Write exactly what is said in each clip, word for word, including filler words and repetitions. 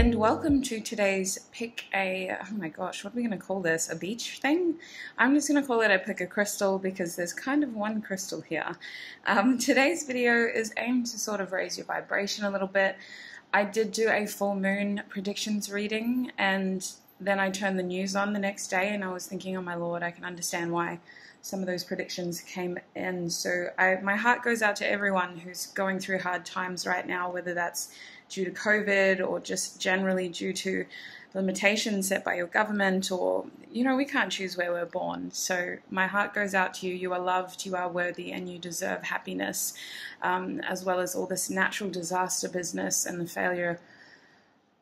and welcome to today's pick a, oh my gosh, what are we going to call this, a beach thing? I'm just going to call it a pick a crystal because there's kind of one crystal here. Um, today's video is aimed to sort of raise your vibration a little bit. I did do a full moon predictions reading and then I turned the news on the next day and I was thinking, oh my lord, I can understand why some of those predictions came in. So I, my heart goes out to everyone who's going through hard times right now, whether that's due to COVID or just generally due to limitations set by your government, or, you know, we can't choose where we're born. So my heart goes out to you. You are loved, you are worthy, and you deserve happiness, um, as well as all this natural disaster business and the failure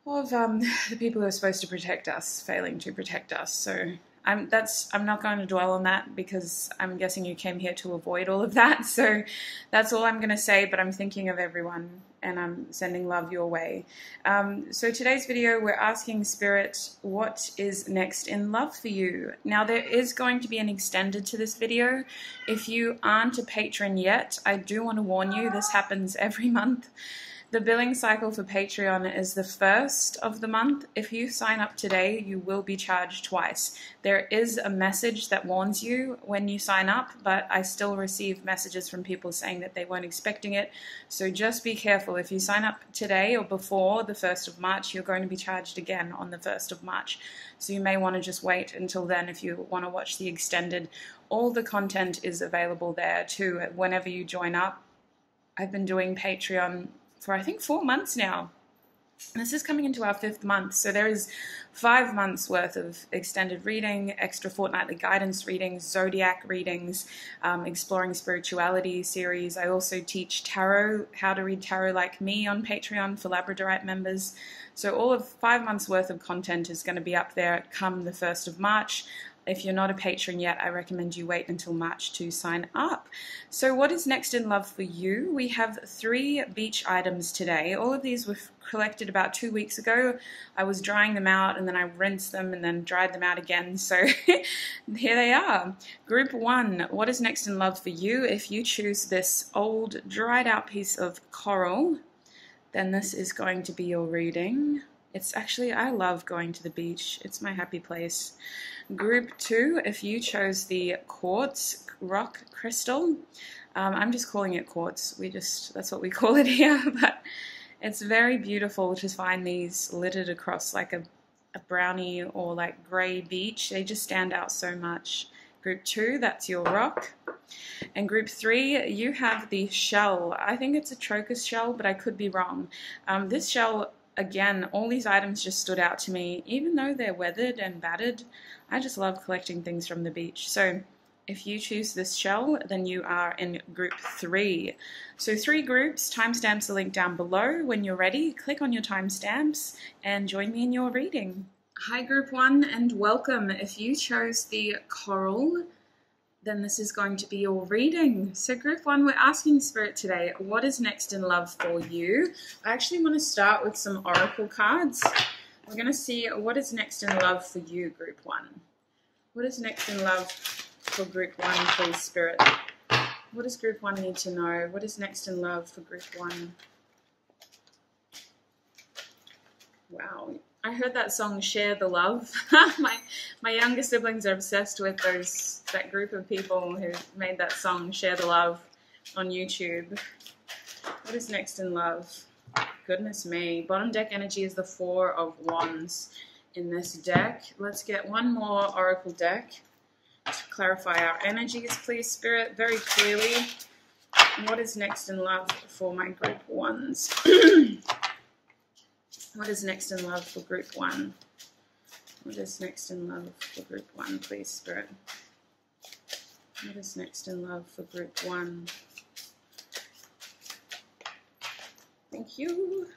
of um, the people who are supposed to protect us, failing to protect us. So I'm, that's, I'm not going to dwell on that because I'm guessing you came here to avoid all of that. So that's all I'm going to say, but I'm thinking of everyone and I'm sending love your way. Um, so today's video, we're asking Spirit, what is next in love for you? Now, there is going to be an extended to this video. If you aren't a patron yet, I do want to warn you, this happens every month. The billing cycle for Patreon is the first of the month. If you sign up today, you will be charged twice. There is a message that warns you when you sign up, but I still receive messages from people saying that they weren't expecting it. So just be careful. If you sign up today or before the first of March, you're going to be charged again on the first of March. So you may want to just wait until then if you want to watch the extended. All the content is available there too whenever you join up. I've been doing Patreon for I think four months now. This is coming into our fifth month, so there is five months worth of extended reading, extra fortnightly guidance readings, zodiac readings, um, exploring spirituality series. I also teach tarot, how to read tarot like me, on Patreon for Labradorite members. So all of five months worth of content is going to be up there come the first of March. If you're not a patron yet, I recommend you wait until March to sign up. So what is next in love for you? We have three beach items today. All of these were collected about two weeks ago. I was drying them out and then I rinsed them and then dried them out again. So here they are. Group one, what is next in love for you? If you choose this old dried out piece of coral, then this is going to be your reading. It's actually, I love going to the beach. It's my happy place. Group two, if you chose the quartz rock crystal, um, I'm just calling it quartz. We just, that's what we call it here. But it's very beautiful to find these littered across like a, a brownie or like gray beach. They just stand out so much. Group two, that's your rock. And group three, you have the shell. I think it's a trochus shell, but I could be wrong. Um, this shell, again, all these items just stood out to me. Even though they're weathered and battered, I just love collecting things from the beach. So if you choose this shell, then you are in group three. So three groups, timestamps are linked down below. When you're ready, click on your timestamps and join me in your reading. Hi group one and welcome. If you chose the coral, then this is going to be your reading. So group one, we're asking Spirit today, what is next in love for you? I actually want to start with some oracle cards. We're going to see what is next in love for you, group one. What is next in love for group one, please, Spirit? What does group one need to know? What is next in love for group one? Wow. I heard that song, Share the Love. my my younger siblings are obsessed with those that group of people who made that song, Share the Love, on YouTube. What is next in love? Goodness me. Bottom deck energy is the Four of Wands in this deck. Let's get one more oracle deck to clarify our energies, please, Spirit, very clearly. What is next in love for my group ones? What is next in love for group one? What is next in love for group one, please, Spirit? What is next in love for group one? Thank you.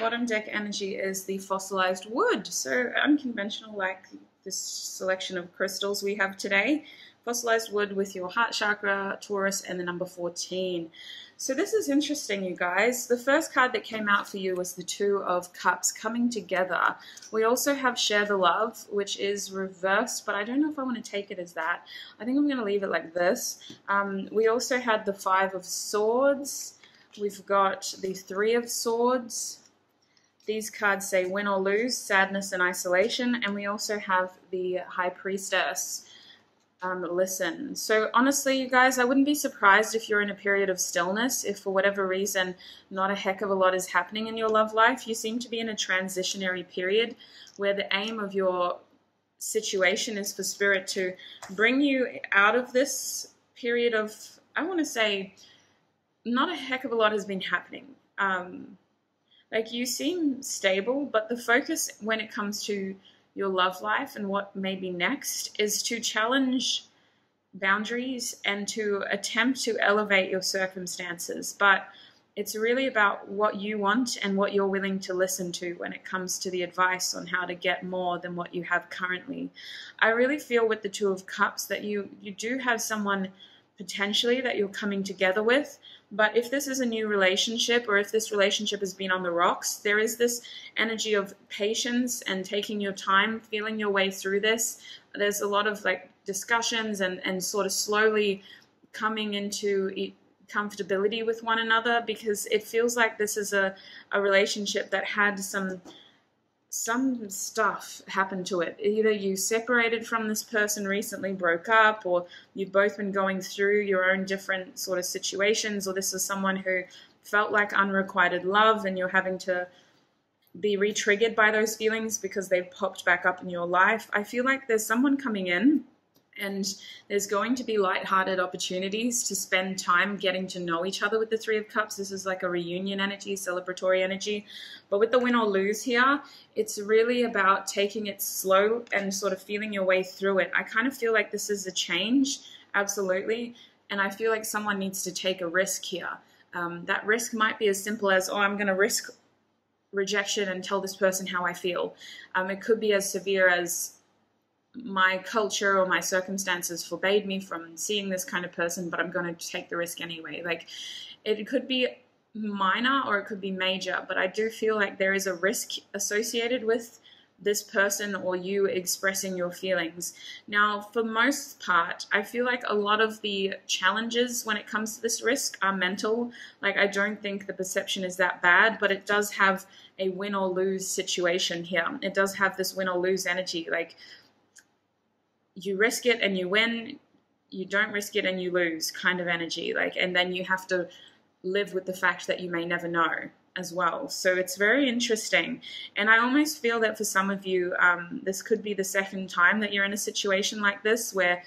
Bottom deck energy is the fossilized wood. So unconventional, like this selection of crystals we have today. Fossilized wood with your heart chakra, Taurus, and the number fourteen. So this is interesting, you guys. The first card that came out for you was the Two of Cups, coming together. We also have Share the Love, which is reversed, but I don't know if I want to take it as that. I think I'm going to leave it like this. Um, we also had the Five of Swords. We've got the Three of Swords. These cards say win or lose, sadness and isolation, and we also have the High Priestess, um, listen. So honestly, you guys, I wouldn't be surprised if you're in a period of stillness, if for whatever reason not a heck of a lot is happening in your love life. You seem to be in a transitionary period where the aim of your situation is for Spirit to bring you out of this period of, I want to say, not a heck of a lot has been happening. Um... Like, you seem stable, but the focus when it comes to your love life and what may be next is to challenge boundaries and to attempt to elevate your circumstances. But it's really about what you want and what you're willing to listen to when it comes to the advice on how to get more than what you have currently. I really feel with the Two of Cups that you, you do have someone potentially that you're coming together with. But if this is a new relationship, or if this relationship has been on the rocks, there is this energy of patience and taking your time, feeling your way through this. There's a lot of like discussions and, and sort of slowly coming into comfortability with one another, because it feels like this is a, a relationship that had some some stuff happened to it. Either you separated from this person recently, broke up, or you've both been going through your own different sort of situations, or this is someone who felt like unrequited love and you're having to be re-triggered by those feelings because they've popped back up in your life. I feel like there's someone coming in and there's going to be lighthearted opportunities to spend time getting to know each other with the Three of Cups. This is like a reunion energy, celebratory energy. But with the win or lose here, it's really about taking it slow and sort of feeling your way through it. I kind of feel like this is a change, absolutely. And I feel like someone needs to take a risk here. Um, that risk might be as simple as, oh, I'm going to risk rejection and tell this person how I feel. Um, it could be as severe as, my culture or my circumstances forbade me from seeing this kind of person, but I'm going to take the risk anyway. Like, it could be minor or it could be major, but I do feel like there is a risk associated with this person or you expressing your feelings. Now, for most part, I feel like a lot of the challenges when it comes to this risk are mental. Like, I don't think the perception is that bad, but it does have a win or lose situation here. It does have this win or lose energy. Like, you risk it and you win, you don't risk it and you lose kind of energy. Like, and then you have to live with the fact that you may never know as well. So it's very interesting. And I almost feel that for some of you, um, this could be the second time that you're in a situation like this where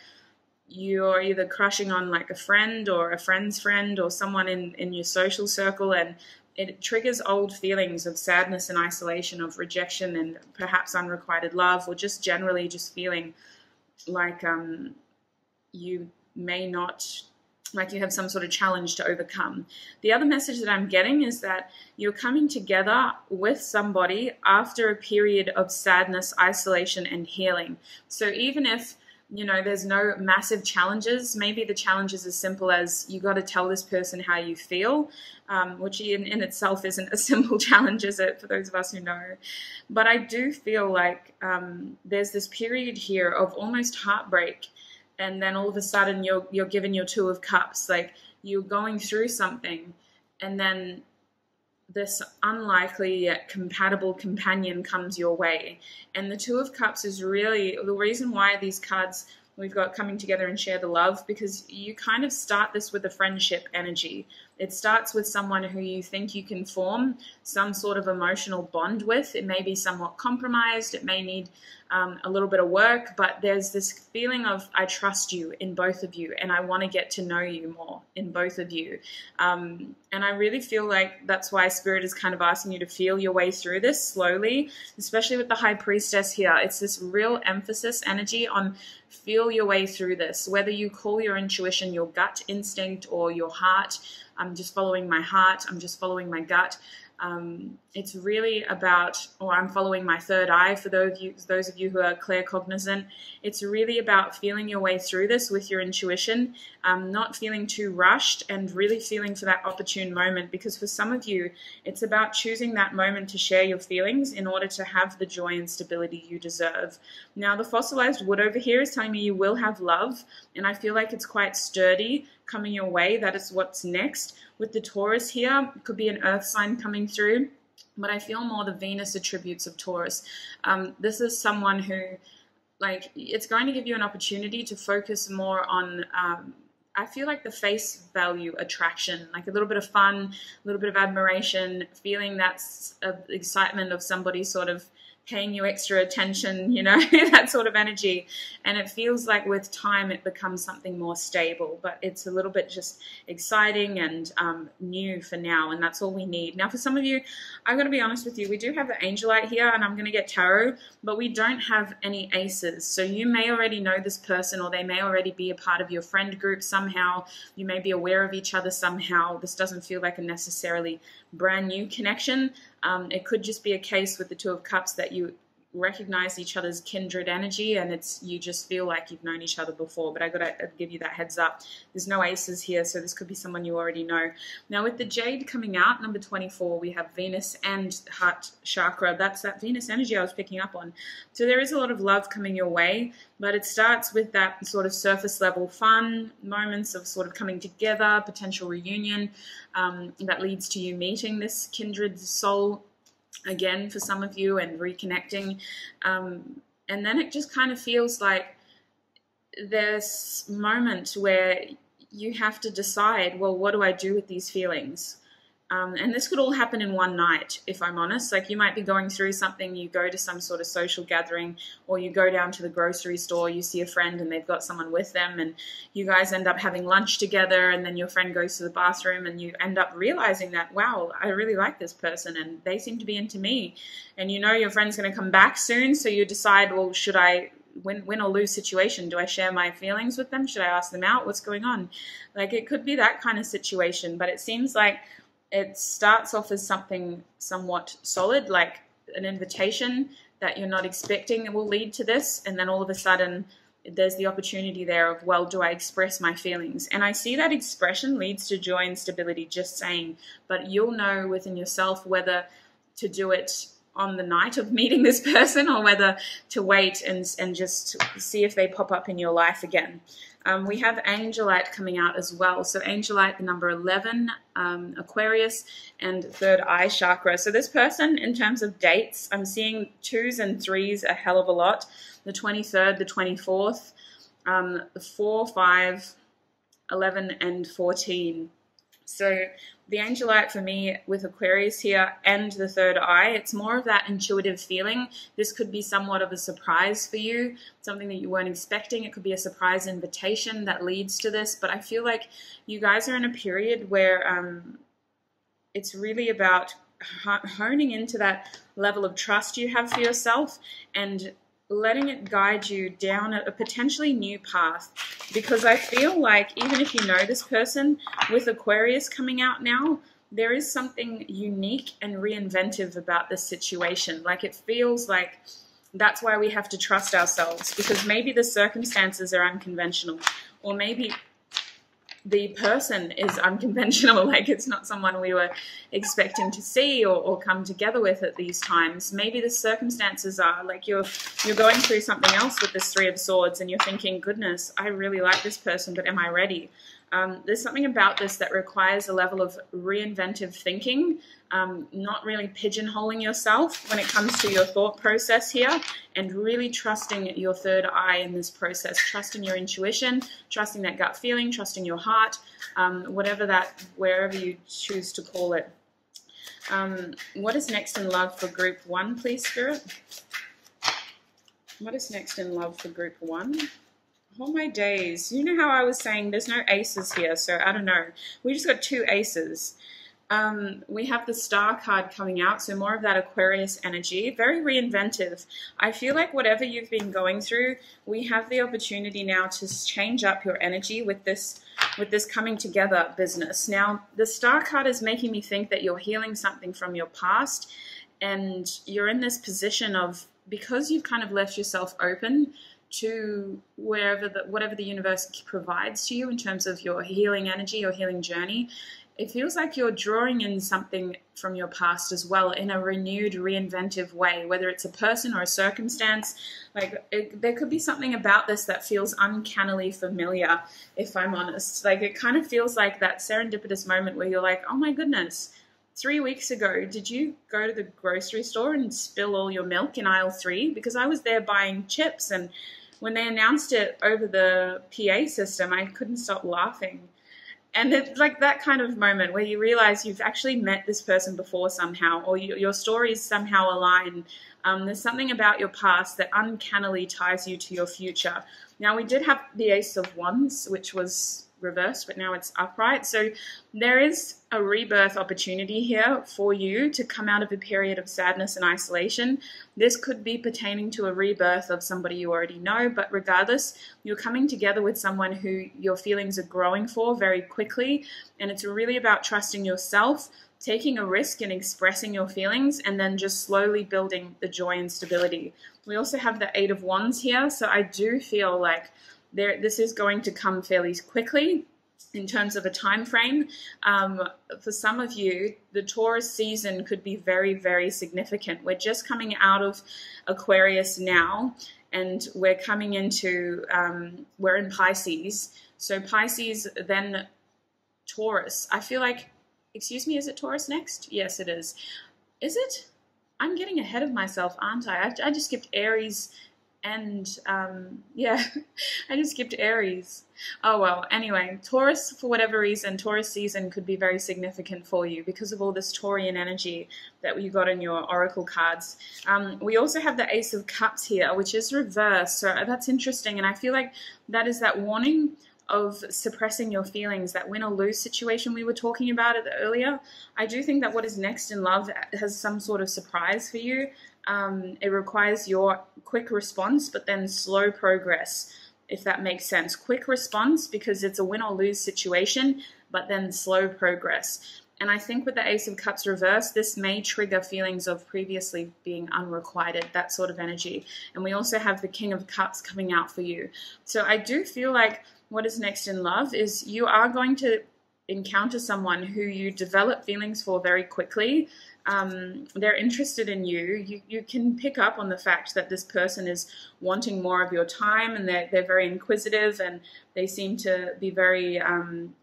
you're either crushing on like a friend or a friend's friend or someone in, in your social circle, and it triggers old feelings of sadness and isolation, of rejection and perhaps unrequited love, or just generally just feeling like um, you may not, like you have some sort of challenge to overcome. The other message that I'm getting is that you're coming together with somebody after a period of sadness, isolation, and healing. So even if, you know, there's no massive challenges, maybe the challenge is as simple as you got to tell this person how you feel, um, which in, in itself isn't a simple challenge, is it, for those of us who know. But I do feel like um, there's this period here of almost heartbreak, and then all of a sudden you're, you're given your Two of Cups. Like, you're going through something, and then this unlikely yet compatible companion comes your way. And the Two of Cups is really the reason why these cards we've got coming together and share the love, because you kind of start this with a friendship energy. It starts with someone who you think you can form some sort of emotional bond with. It may be somewhat compromised. It may need um, a little bit of work, but there's this feeling of, I trust you in both of you, and I want to get to know you more in both of you. Um, and I really feel like that's why Spirit is kind of asking you to feel your way through this slowly, especially with the High Priestess here. It's this real emphasis energy on feel your way through this, whether you call your intuition your gut instinct or your heart. I'm just following my heart, I'm just following my gut. Um, it's really about, or I'm following my third eye for those of you, those of you who are claircognizant. It's really about feeling your way through this with your intuition, um, not feeling too rushed, and really feeling for that opportune moment, because for some of you, it's about choosing that moment to share your feelings in order to have the joy and stability you deserve. Now, the fossilized wood over here is telling me you will have love, and I feel like it's quite sturdy coming your way. That is what's next. With the Taurus here, it could be an earth sign coming through. but I feel more the Venus attributes of Taurus. Um, this is someone who, like, it's going to give you an opportunity to focus more on, um, I feel like the face value attraction, like a little bit of fun, a little bit of admiration, feeling that uh, excitement of somebody sort of paying you extra attention, you know, that sort of energy. And it feels like with time it becomes something more stable, but it's a little bit just exciting and um, new for now, and that's all we need. Now for some of you, I'm going to be honest with you, we do have the Angelite here, and I'm going to get tarot, but we don't have any aces. So you may already know this person, or they may already be a part of your friend group somehow. You may be aware of each other somehow. This doesn't feel like a necessarily brand new connection. Um, it could just be a case with the Two of Cups that you recognize each other's kindred energy, and it's, you just feel like you've known each other before. But I gotta give you that heads up, there's no aces here, so this could be someone you already know. Now with the jade coming out, number twenty-four, we have Venus and heart chakra. That's that Venus energy I was picking up on. So there is a lot of love coming your way, but it starts with that sort of surface level fun, moments of sort of coming together, potential reunion, um, that leads to you meeting this kindred soul again for some of you and reconnecting, um, and then it just kind of feels like this moment where you have to decide, well, what do I do with these feelings? Um, and this could all happen in one night, if I'm honest. Like, you might be going through something, you go to some sort of social gathering, or you go down to the grocery store, you see a friend and they've got someone with them, and you guys end up having lunch together, and then your friend goes to the bathroom and you end up realizing that, wow, I really like this person and they seem to be into me. And you know your friend's going to come back soon, so you decide, well, should I... Win, win or lose situation. Do I share my feelings with them? Should I ask them out? What's going on? Like, it could be that kind of situation, but it seems like it starts off as something somewhat solid, like an invitation that you're not expecting that will lead to this, and then all of a sudden there's the opportunity there of, well, do I express my feelings? And I see that expression leads to joy and stability, just saying, but you'll know within yourself whether to do it on the night of meeting this person, or whether to wait and, and just see if they pop up in your life again. Um, we have Angelite coming out as well. So Angelite, the number eleven, um, Aquarius, and third eye chakra. So this person, in terms of dates, I'm seeing twos and threes a hell of a lot. The twenty-third, the twenty-fourth, um, four, five, eleven, and fourteen. So the Angelite for me with Aquarius here and the third eye, it's more of that intuitive feeling. This could be somewhat of a surprise for you, something that you weren't expecting. It could be a surprise invitation that leads to this, but I feel like you guys are in a period where um, it's really about honing into that level of trust you have for yourself and letting it guide you down a potentially new path. Because I feel like even if you know this person, with Aquarius coming out now, there is something unique and reinventive about this situation. Like, it feels like that's why we have to trust ourselves, because maybe the circumstances are unconventional, or maybe the person is unconventional, like it's not someone we were expecting to see or, or come together with at these times. Maybe the circumstances are like you're you're going through something else with this Three of Swords, and you're thinking, goodness, I really like this person, but am I ready? Um, there's something about this that requires a level of reinventive thinking, um, not really pigeonholing yourself when it comes to your thought process here, and really trusting your third eye in this process, trusting your intuition, trusting that gut feeling, trusting your heart, um, whatever that, wherever you choose to call it. Um, what is next in love for group one, please, Spirit? What is next in love for group one? Oh my days, you know how I was saying there's no aces here, so I don't know. We just got two aces. Um, we have the star card coming out, so more of that Aquarius energy, very reinventive. I feel like whatever you've been going through, we have the opportunity now to change up your energy with this with this coming together business. Now, the star card is making me think that you're healing something from your past, and you're in this position of, because you've kind of left yourself open to wherever the, whatever the universe provides to you in terms of your healing energy, your healing journey, it feels like you're drawing in something from your past as well in a renewed, reinventive way, whether it's a person or a circumstance. Like, it, there could be something about this that feels uncannily familiar, if I'm honest. Like, it kind of feels like that serendipitous moment where you're like, oh my goodness, Three weeks ago, did you go to the grocery store and spill all your milk in aisle three? Because I was there buying chips, and when they announced it over the P A system, I couldn't stop laughing. And it's like that kind of moment where you realize you've actually met this person before somehow, or you, your stories somehow align. Um, there's something about your past that uncannily ties you to your future. Now, we did have the Ace of Wands, which was reversed, but now it's upright. So there is a rebirth opportunity here for you to come out of a period of sadness and isolation. This could be pertaining to a rebirth of somebody you already know, but regardless, you're coming together with someone who your feelings are growing for very quickly, and it's really about trusting yourself, taking a risk and expressing your feelings, and then just slowly building the joy and stability. We also have the Eight of Wands here, so I do feel like There, this is going to come fairly quickly in terms of a time frame. Um, for some of you, the Taurus season could be very, very significant. We're just coming out of Aquarius now, and we're coming into, um, we're in Pisces. So Pisces, then Taurus. I feel like, excuse me, is it Taurus next? Yes, it is. Is it? I'm getting ahead of myself, aren't I? I, I just skipped Aries. And, um, yeah, I just skipped Aries. Oh, well, anyway, Taurus, for whatever reason, Taurus season could be very significant for you because of all this Taurian energy that you got in your oracle cards. Um, we also have the Ace of Cups here, which is reversed, so that's interesting. And I feel like that is that warning of suppressing your feelings, that win or lose situation we were talking about earlier. I do think that what is next in love has some sort of surprise for you. Um, it requires your quick response, but then slow progress, if that makes sense. Quick response because it's a win or lose situation, but then slow progress. And I think with the Ace of Cups reversed, this may trigger feelings of previously being unrequited, that sort of energy. And we also have the King of Cups coming out for you. So I do feel like what is next in love is you are going to encounter someone who you develop feelings for very quickly. Um, they're interested in you. you. You can pick up on the fact that this person is wanting more of your time, and they're, they're very inquisitive, and they seem to be very um,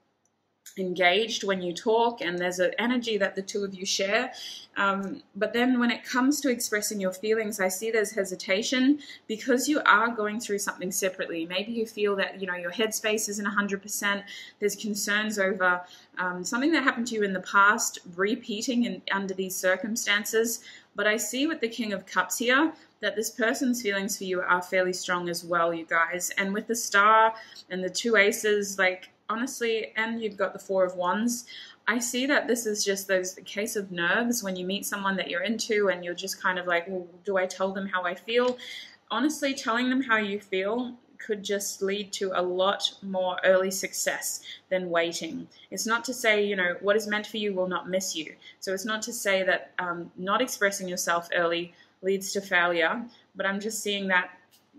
engaged when you talk, and there's an energy that the two of you share. Um, but then when it comes to expressing your feelings, I see there's hesitation because you are going through something separately. Maybe you feel that, you know, your headspace isn't one hundred percent. There's concerns over um, something that happened to you in the past, repeating in, under these circumstances. But I see with the King of Cups here that this person's feelings for you are fairly strong as well, you guys. And with the Star and the two Aces, like, honestly, and you've got the Four of Wands, I see that this is just those the case of nerves when you meet someone that you're into, and you're just kind of like, well, do I tell them how I feel? Honestly, telling them how you feel could just lead to a lot more early success than waiting. It's not to say, you know, what is meant for you will not miss you. So it's not to say that um, not expressing yourself early leads to failure, but I'm just seeing that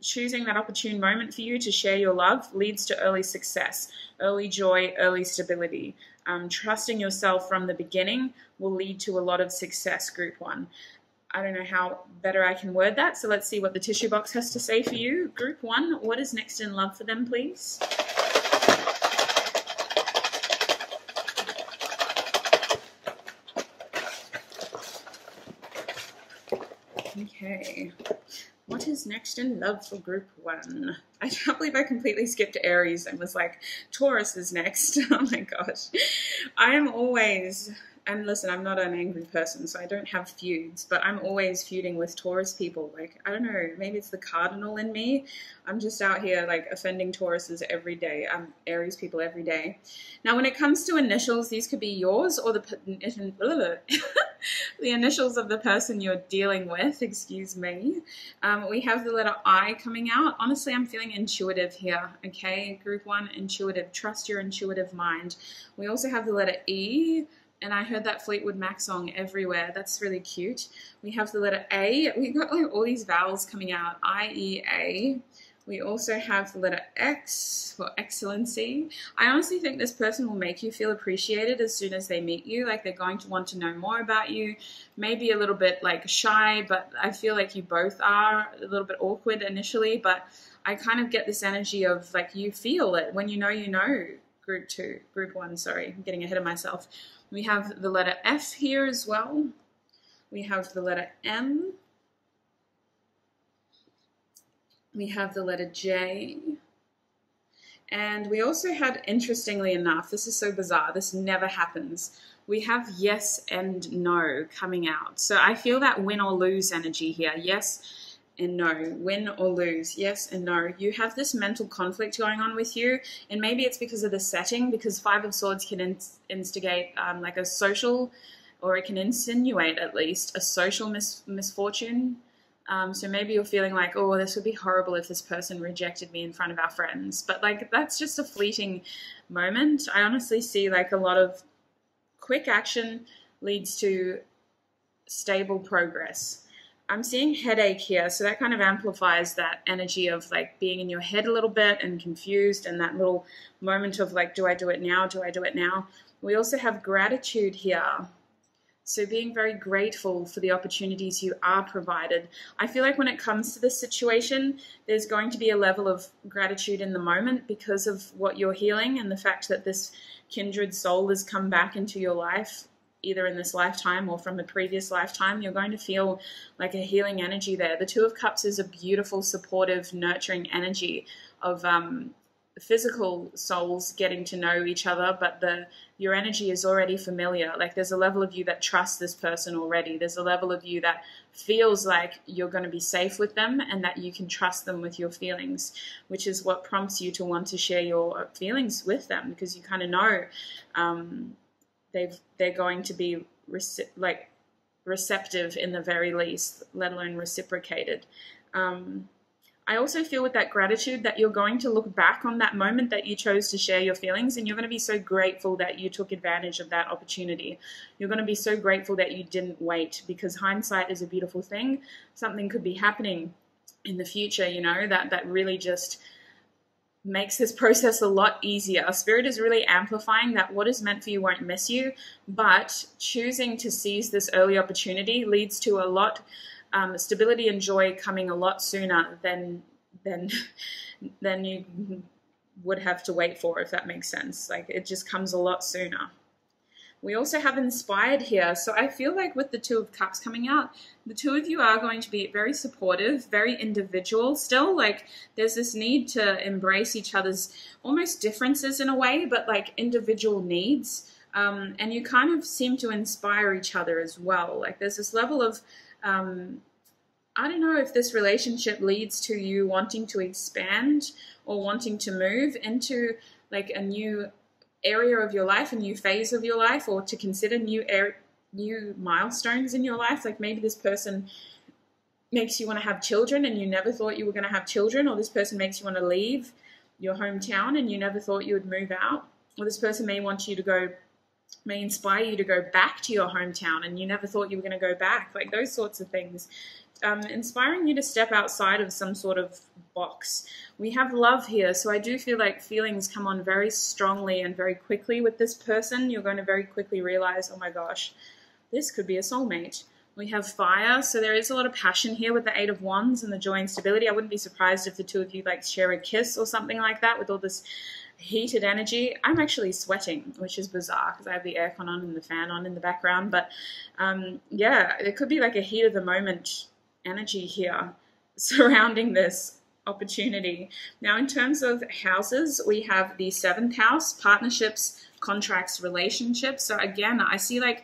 choosing that opportune moment for you to share your love leads to early success, early joy, early stability. Um, trusting yourself from the beginning will lead to a lot of success, group one. I don't know how better I can word that, so let's see what the tissue box has to say for you. Group one, what is next in love for them, please? Okay. What is next in love for group one? I can't believe I completely skipped Aries and was like, Taurus is next. Oh my gosh. I am always, and listen, I'm not an angry person, so I don't have feuds, but I'm always feuding with Taurus people. Like, I don't know, maybe it's the cardinal in me. I'm just out here like offending Tauruses every day, um, Aries people every day. Now, when it comes to initials, these could be yours or the... the initials of the person you're dealing with, excuse me. Um, we have the letter I coming out. Honestly, I'm feeling intuitive here, okay? Group one, intuitive. Trust your intuitive mind. We also have the letter E, and I heard that Fleetwood Mac song everywhere. That's really cute. We have the letter A. We've got like all these vowels coming out, I, E, A. We also have the letter X for excellency. I honestly think this person will make you feel appreciated as soon as they meet you. Like, they're going to want to know more about you. Maybe a little bit like shy, but I feel like you both are a little bit awkward initially, but I kind of get this energy of like you feel it when you know you know. Group two, group one, sorry, I'm getting ahead of myself. We have the letter F here as well. We have the letter M. We have the letter J. And we also had, interestingly enough, this is so bizarre, this never happens, we have yes and no coming out. So I feel that win or lose energy here. Yes and no, win or lose, yes and no. You have this mental conflict going on with you, and maybe it's because of the setting, because Five of Swords can inst instigate um, like a social, or it can insinuate at least, a social mis misfortune. Um, so maybe you're feeling like, oh, this would be horrible if this person rejected me in front of our friends. But like, that's just a fleeting moment. I honestly see like a lot of quick action leads to stable progress. I'm seeing headache here. So that kind of amplifies that energy of like being in your head a little bit and confused, and that little moment of like, do I do it now? Do I do it now? We also have gratitude here. So being very grateful for the opportunities you are provided. I feel like when it comes to this situation, there's going to be a level of gratitude in the moment because of what you're healing and the fact that this kindred soul has come back into your life, either in this lifetime or from a previous lifetime. You're going to feel like a healing energy there. The Two of Cups is a beautiful, supportive, nurturing energy of um, physical souls getting to know each other, but the your energy is already familiar. Like there's a level of you that trusts this person already. There's a level of you that feels like you're going to be safe with them and that you can trust them with your feelings, which is what prompts you to want to share your feelings with them, because you kind of know um, they've they're going to be rec- like receptive in the very least, let alone reciprocated. Um, I also feel with that gratitude that you're going to look back on that moment that you chose to share your feelings, and you're going to be so grateful that you took advantage of that opportunity. You're going to be so grateful that you didn't wait, because hindsight is a beautiful thing. Something could be happening in the future, you know, that, that really just makes this process a lot easier. Spirit is really amplifying that what is meant for you won't miss you, but choosing to seize this early opportunity leads to a lot Um, stability and joy coming a lot sooner than than than you would have to wait for, if that makes sense. Like it just comes a lot sooner. We also have inspired here. So I feel like with the Two of Cups coming out, the two of you are going to be very supportive, very individual still. Like there's this need to embrace each other's almost differences in a way, but like individual needs. Um, and you kind of seem to inspire each other as well. Like there's this level of Um, I don't know if this relationship leads to you wanting to expand or wanting to move into like a new area of your life, a new phase of your life, or to consider new er new milestones in your life. Like maybe this person makes you want to have children and you never thought you were going to have children, or this person makes you want to leave your hometown and you never thought you would move out, or this person may want you to go may inspire you to go back to your hometown and you never thought you were going to go back, like those sorts of things. Um, inspiring you to step outside of some sort of box. We have love here, so I do feel like feelings come on very strongly and very quickly with this person. You're going to very quickly realize, oh my gosh, this could be a soulmate. We have fire, so there is a lot of passion here with the Eight of Wands and the joy and stability. I wouldn't be surprised if the two of you like share a kiss or something like that with all this heated energy. I'm actually sweating, which is bizarre because I have the aircon on and the fan on in the background. But um, yeah, it could be like a heat of the moment energy here surrounding this opportunity. Now, in terms of houses, we have the seventh house, partnerships, contracts, relationships. So again, I see like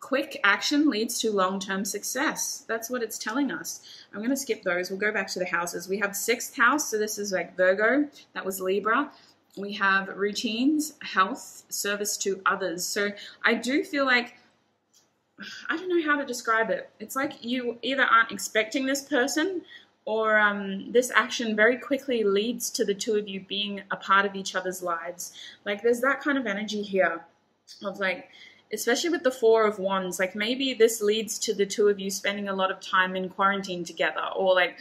quick action leads to long-term success. That's what it's telling us. I'm going to skip those. We'll go back to the houses. We have sixth house. So this is like Virgo. That was Libra. We have routines, health, service to others. So I do feel like, I don't know how to describe it. It's like you either aren't expecting this person, or um, this action very quickly leads to the two of you being a part of each other's lives. Like there's that kind of energy here of like, especially with the Four of Wands, like maybe this leads to the two of you spending a lot of time in quarantine together, or like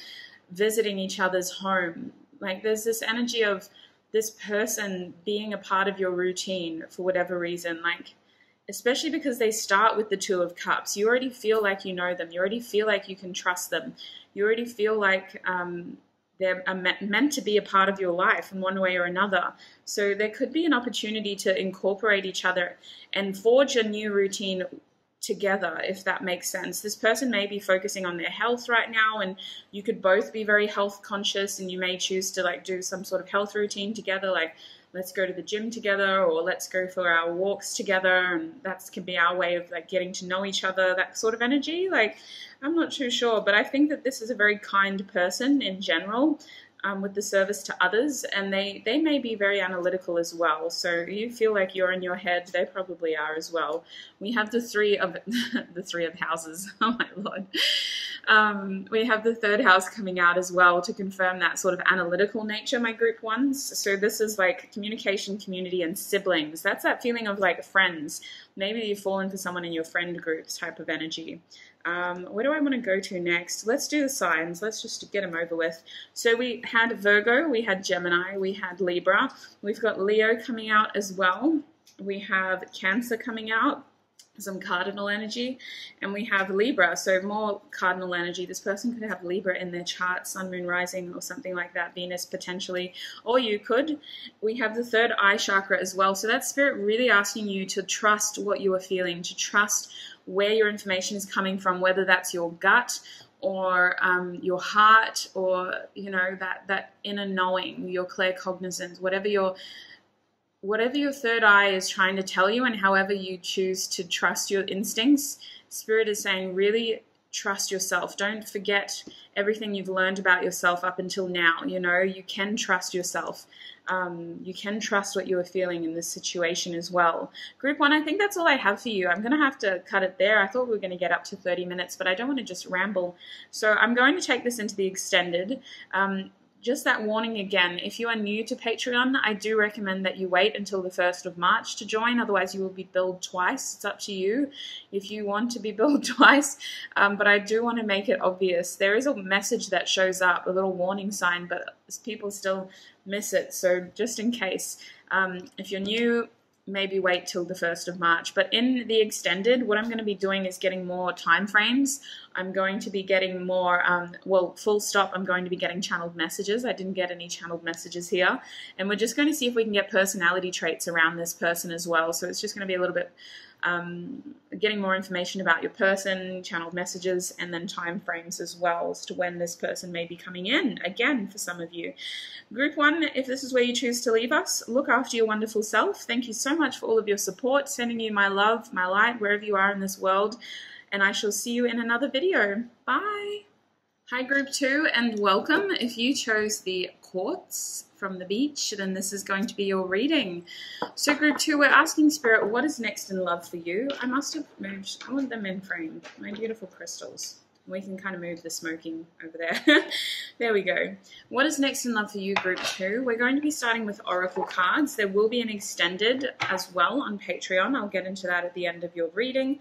visiting each other's home. Like there's this energy of this person being a part of your routine for whatever reason, like especially because they start with the Two of Cups. You already feel like you know them. You already feel like you can trust them. You already feel like um, they're are me meant to be a part of your life in one way or another. So there could be an opportunity to incorporate each other and forge a new routine together, if that makes sense. This person may be focusing on their health right now, and you could both be very health conscious, and you may choose to like do some sort of health routine together, like let's go to the gym together, or let's go for our walks together, and that can be our way of like getting to know each other, that sort of energy. Like, I'm not too sure, but I think that this is a very kind person in general, um, with the service to others, and they, they may be very analytical as well. So you feel like you're in your head, they probably are as well. We have the three of, the three of houses, oh my Lord. Um, we have the third house coming out as well to confirm that sort of analytical nature, my group ones. So this is like communication, community, and siblings. That's that feeling of like friends. Maybe you fall into someone in your friend groups type of energy. Um, where do I want to go to next? Let's do the signs. Let's just get them over with. So we had Virgo, we had Gemini, we had Libra. We've got Leo coming out as well. We have Cancer coming out. Some cardinal energy, and we have Libra, so more cardinal energy. This person could have Libra in their chart, sun, moon, rising, or something like that, Venus potentially, or you could. We have the third eye chakra as well, so that spirit really asking you to trust what you are feeling, to trust where your information is coming from, whether that's your gut, or um, your heart, or, you know, that, that inner knowing, your claircognizance, whatever your Whatever your third eye is trying to tell you, and however you choose to trust your instincts, Spirit is saying really trust yourself. Don't forget everything you've learned about yourself up until now. You know, you can trust yourself. Um, you can trust what you are feeling in this situation as well. Group one, I think that's all I have for you. I'm going to have to cut it there. I thought we were going to get up to thirty minutes, but I don't want to just ramble. So I'm going to take this into the extended. Um, Just that warning again, if you are new to Patreon, I do recommend that you wait until the first of March to join, otherwise you will be billed twice. It's up to you if you want to be billed twice, um, but I do want to make it obvious. There is a message that shows up, a little warning sign, but people still miss it, so just in case. Um, if you're new, maybe wait till the first of March. But in the extended, what I'm going to be doing is getting more time frames. I'm going to be getting more, um, well, full stop, I'm going to be getting channeled messages. I didn't get any channeled messages here. And we're just going to see if we can get personality traits around this person as well. So it's just going to be a little bit um, getting more information about your person, channeled messages, and then time frames as well as to when this person may be coming in, again, for some of you. Group one, if this is where you choose to leave us, look after your wonderful self. Thank you so much for all of your support, sending you my love, my light, wherever you are in this world. And I shall see you in another video. Bye. Hi, group two, and welcome. If you chose the quartz from the beach, then this is going to be your reading. So group two, we're asking Spirit, what is next in love for you? I must have moved, I want them in frame, my beautiful crystals. We can kind of move the smoking over there. There we go. What is next in love for you, group two? We're going to be starting with oracle cards. There will be an extended as well on Patreon. I'll get into that at the end of your reading.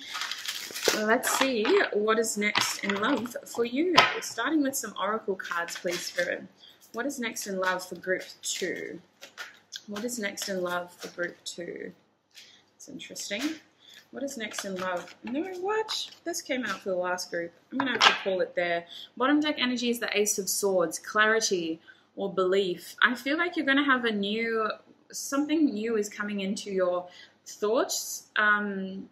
Let's see what is next in love for you. Starting with some oracle cards, please, Spirit. What is next in love for group two? What is next in love for group two? It's interesting. What is next in love? No, what? This came out for the last group. I'm going to have to call it there. Bottom deck energy is the Ace of Swords, clarity or belief. I feel like you're going to have a new, something new is coming into your thoughts. Um...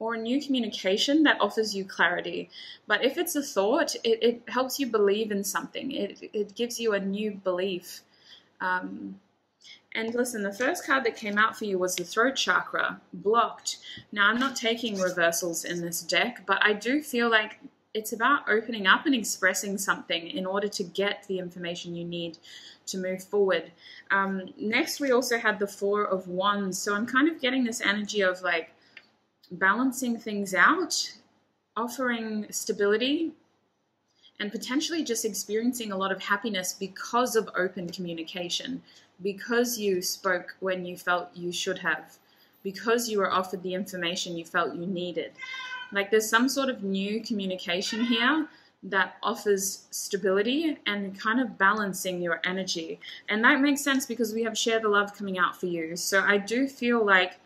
or a new communication that offers you clarity. But if it's a thought, it, it helps you believe in something. It, it gives you a new belief. Um, and listen, the first card that came out for you was the throat chakra, blocked. Now, I'm not taking reversals in this deck, but I do feel like it's about opening up and expressing something in order to get the information you need to move forward. Um, next, we also had the Four of Wands. So I'm kind of getting this energy of like, balancing things out, offering stability, and potentially just experiencing a lot of happiness because of open communication, because you spoke when you felt you should have, because you were offered the information you felt you needed. Like there's some sort of new communication here that offers stability and kind of balancing your energy. And that makes sense because we have Share the Love coming out for you. So I do feel like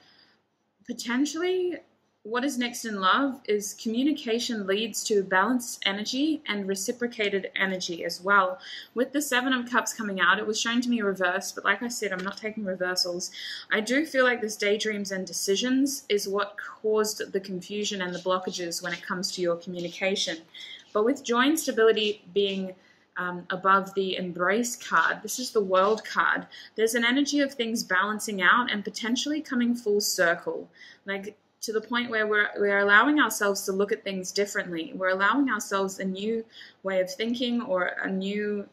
potentially what is next in love is communication leads to balanced energy and reciprocated energy as well. With the Seven of Cups coming out, it was shown to me reversed, but like I said, I'm not taking reversals. I do feel like this daydreams and decisions is what caused the confusion and the blockages when it comes to your communication. But with joy and stability being um, above the embrace card, this is the world card, there's an energy of things balancing out and potentially coming full circle. Like, to the point where we're, we're allowing ourselves to look at things differently. We're allowing ourselves a new way of thinking or a new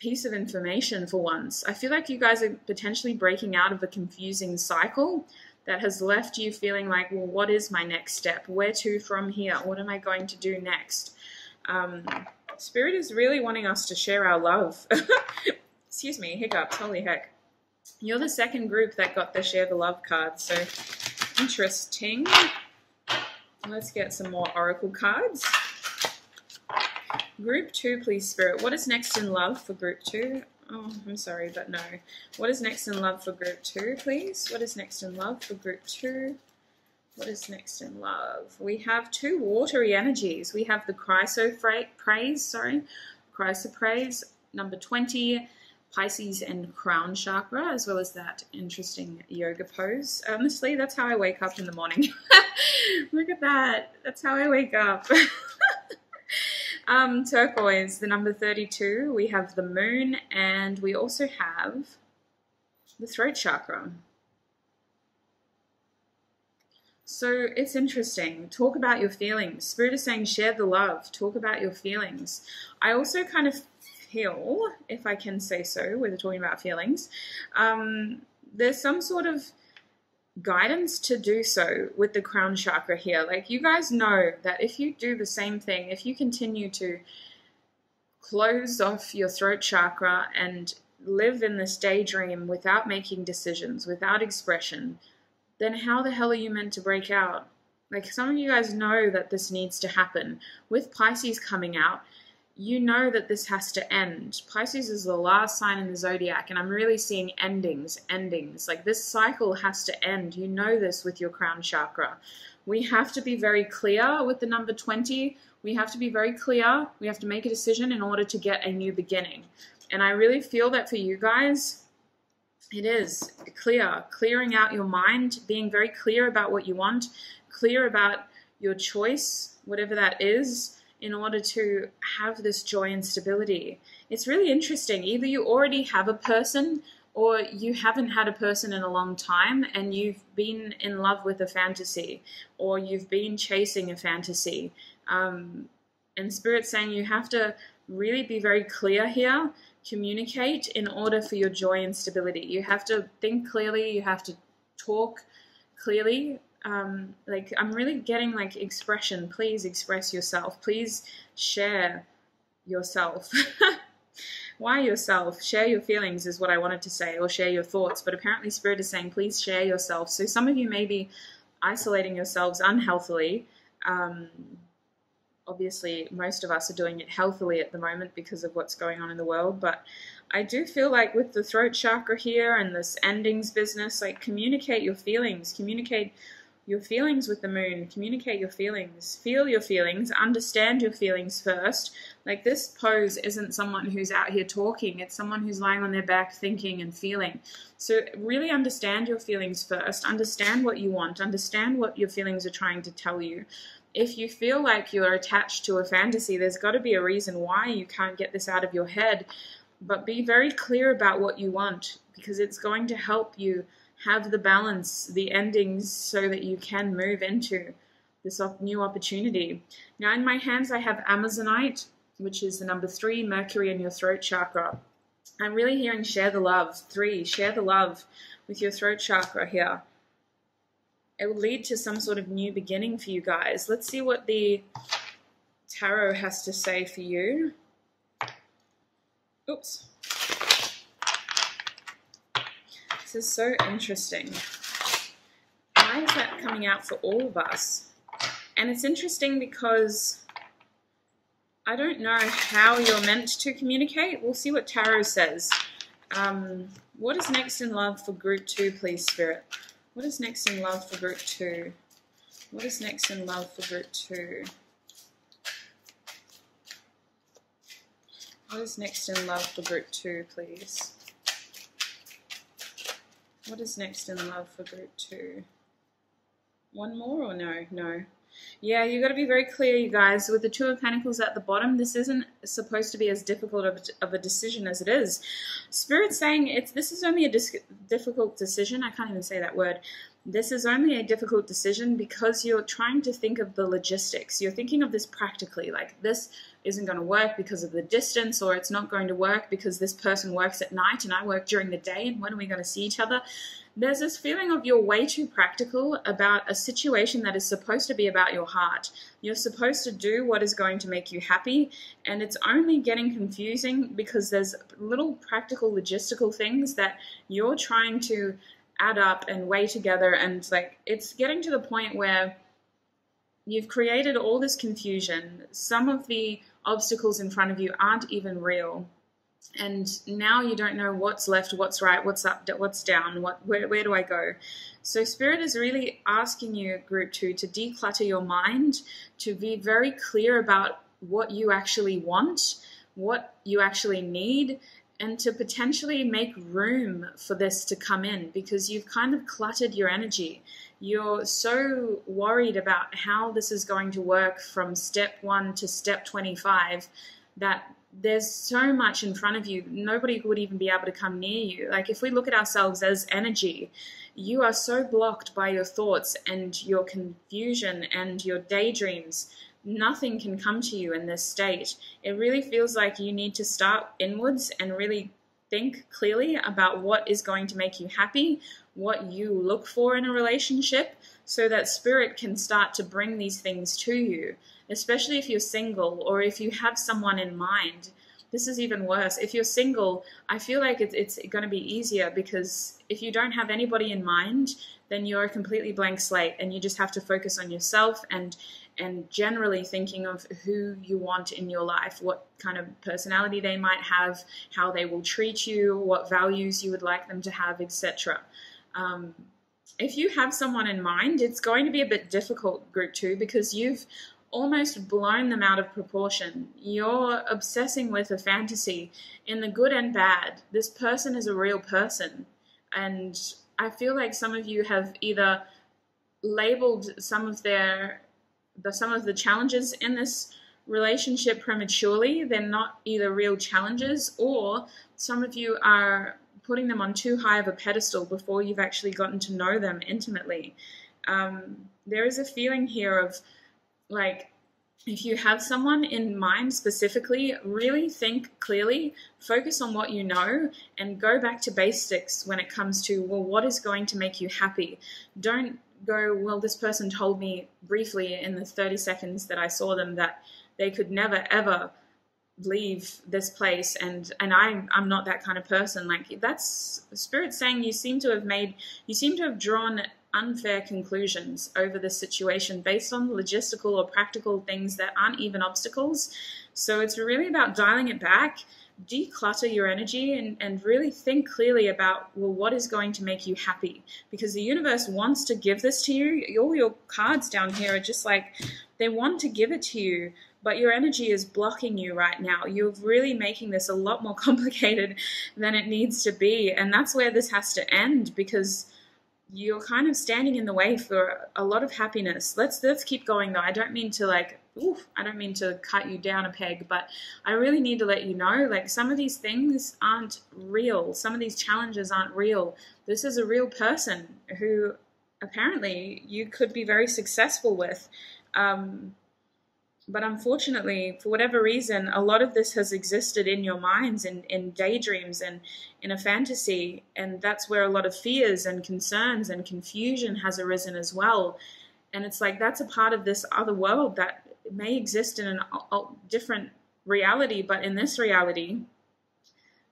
piece of information for once. I feel like you guys are potentially breaking out of a confusing cycle that has left you feeling like, well, what is my next step? Where to from here? What am I going to do next? Um, Spirit is really wanting us to share our love. Excuse me, hiccups, holy heck. You're the second group that got the Share the Love card, so... interesting. Let's get some more oracle cards. Group two, please, Spirit. What is next in love for group two? Oh, I'm sorry, but no. What is next in love for group two, please? What is next in love for group two? What is next in love? We have two watery energies. We have the Chrysoprase, sorry, Chrysoprase, number twenty, Pisces and crown chakra, as well as that interesting yoga pose. Honestly, that's how I wake up in the morning. Look at that. That's how I wake up. um, turquoise, the number thirty-two. We have the moon, and we also have the throat chakra. So it's interesting. Talk about your feelings. Spirit is saying share the love. Talk about your feelings. I also kind of feel, if I can say so, when we're talking about feelings, um, there's some sort of guidance to do so with the crown chakra here. Like, you guys know that if you do the same thing, if you continue to close off your throat chakra and live in this daydream without making decisions, without expression, then how the hell are you meant to break out? Like, some of you guys know that this needs to happen. With Pisces coming out, you know that this has to end. Pisces is the last sign in the zodiac, and I'm really seeing endings, endings. Like, this cycle has to end. You know this with your crown chakra. We have to be very clear with the number twenty. We have to be very clear. We have to make a decision in order to get a new beginning. And I really feel that for you guys, it is clear. Clearing out your mind, being very clear about what you want, clear about your choice, whatever that is, in order to have this joy and stability. It's really interesting. Either you already have a person, or you haven't had a person in a long time and you've been in love with a fantasy, or you've been chasing a fantasy. Um, and Spirit's saying you have to really be very clear here, communicate in order for your joy and stability. You have to think clearly, you have to talk clearly. Um, like, I'm really getting like expression. Please express yourself. Please share yourself. Why yourself? Share your feelings is what I wanted to say, or share your thoughts. But apparently Spirit is saying, please share yourself. So some of you may be isolating yourselves unhealthily. Um, obviously, most of us are doing it healthily at the moment because of what's going on in the world. But I do feel like with the throat chakra here and this endings business, like, communicate your feelings, communicate your feelings with the moon, communicate your feelings, feel your feelings, understand your feelings first. Like, this pose isn't someone who's out here talking, it's someone who's lying on their back thinking and feeling. So really understand your feelings first, understand what you want, understand what your feelings are trying to tell you. If you feel like you're attached to a fantasy, there's got to be a reason why you can't get this out of your head. But be very clear about what you want, because it's going to help you have the balance, the endings, so that you can move into this new opportunity. Now, in my hands, I have Amazonite, which is the number three, Mercury in your throat chakra. I'm really hearing share the love, three, share the love with your throat chakra here. It will lead to some sort of new beginning for you guys. Let's see what the tarot has to say for you. Oops. This is so interesting. Why is that coming out for all of us? And it's interesting because I don't know how you're meant to communicate. We'll see what tarot says. Um, what is next in love for group two, please, Spirit? What is next in love for group two? What is next in Love Figure two? What is next in Love Figure two, please? What is next in Love Figure two? One more or no? No. Yeah, you've got to be very clear, you guys. With the Two of Pentacles at the bottom, this isn't supposed to be as difficult of a, of a decision as it is. Spirit's saying it's, this is only a dis difficult decision. I can't even say that word. This is only a difficult decision because you're trying to think of the logistics. You're thinking of this practically, like this isn't going to work because of the distance, or it's not going to work because this person works at night and I work during the day, and when are we going to see each other? There's this feeling of you're way too practical about a situation that is supposed to be about your heart. You're supposed to do what is going to make you happy, and it's only getting confusing because there's little practical logistical things that you're trying to add up and weigh together, and like it's getting to the point where you've created all this confusion. Some of the obstacles in front of you aren't even real. And now you don't know what's left, what's right, what's up, what's down, what, where, where do I go? So Spirit is really asking you, Group two, to declutter your mind, to be very clear about what you actually want, what you actually need, and to potentially make room for this to come in, because you've kind of cluttered your energy. You're so worried about how this is going to work from step one to step twenty-five that there's so much in front of you, nobody would even be able to come near you. Like if we look at ourselves as energy, you are so blocked by your thoughts and your confusion and your daydreams. Nothing can come to you in this state. It really feels like you need to start inwards and really think clearly about what is going to make you happy, what you look for in a relationship, so that Spirit can start to bring these things to you, especially if you're single or if you have someone in mind. This is even worse. If you're single, I feel like it's, it's going to be easier, because if you don't have anybody in mind, then you're a completely blank slate and you just have to focus on yourself and and generally thinking of who you want in your life, what kind of personality they might have, how they will treat you, what values you would like them to have, et cetera. Um, if you have someone in mind, it's going to be a bit difficult, Group two, because you've almost blown them out of proportion. You're obsessing with a fantasy in the good and bad. This person is a real person. And I feel like some of you have either labeled some of their... The, some of the challenges in this relationship prematurely. They're not either real challenges, or some of you are putting them on too high of a pedestal before you've actually gotten to know them intimately. Um, there is a feeling here of, like, if you have someone in mind specifically, really think clearly, focus on what you know, and go back to basics when it comes to, well, what is going to make you happy? Don't go, well, this person told me briefly in the thirty seconds that I saw them that they could never, ever leave this place, and and I'm, I'm not that kind of person. Like, that's Spirit saying you seem to have made, you seem to have drawn unfair conclusions over the situation based on logistical or practical things that aren't even obstacles. So it's really about dialing it back, declutter your energy, and, and really think clearly about, well, what is going to make you happy? Because the universe wants to give this to you. All your cards down here are just like, they want to give it to you, but your energy is blocking you right now. You're really making this a lot more complicated than it needs to be. And that's where this has to end, because you're kind of standing in the way for a lot of happiness. Let's let's keep going though. I don't mean to like, oof, I don't mean to cut you down a peg, but I really need to let you know, like, some of these things aren't real. Some of these challenges aren't real. This is a real person who apparently you could be very successful with. Um, but unfortunately, for whatever reason, a lot of this has existed in your minds and in, in daydreams and in a fantasy, and that's where a lot of fears and concerns and confusion has arisen as well. And it's like, that's a part of this other world that may exist in an a different reality, but in this reality,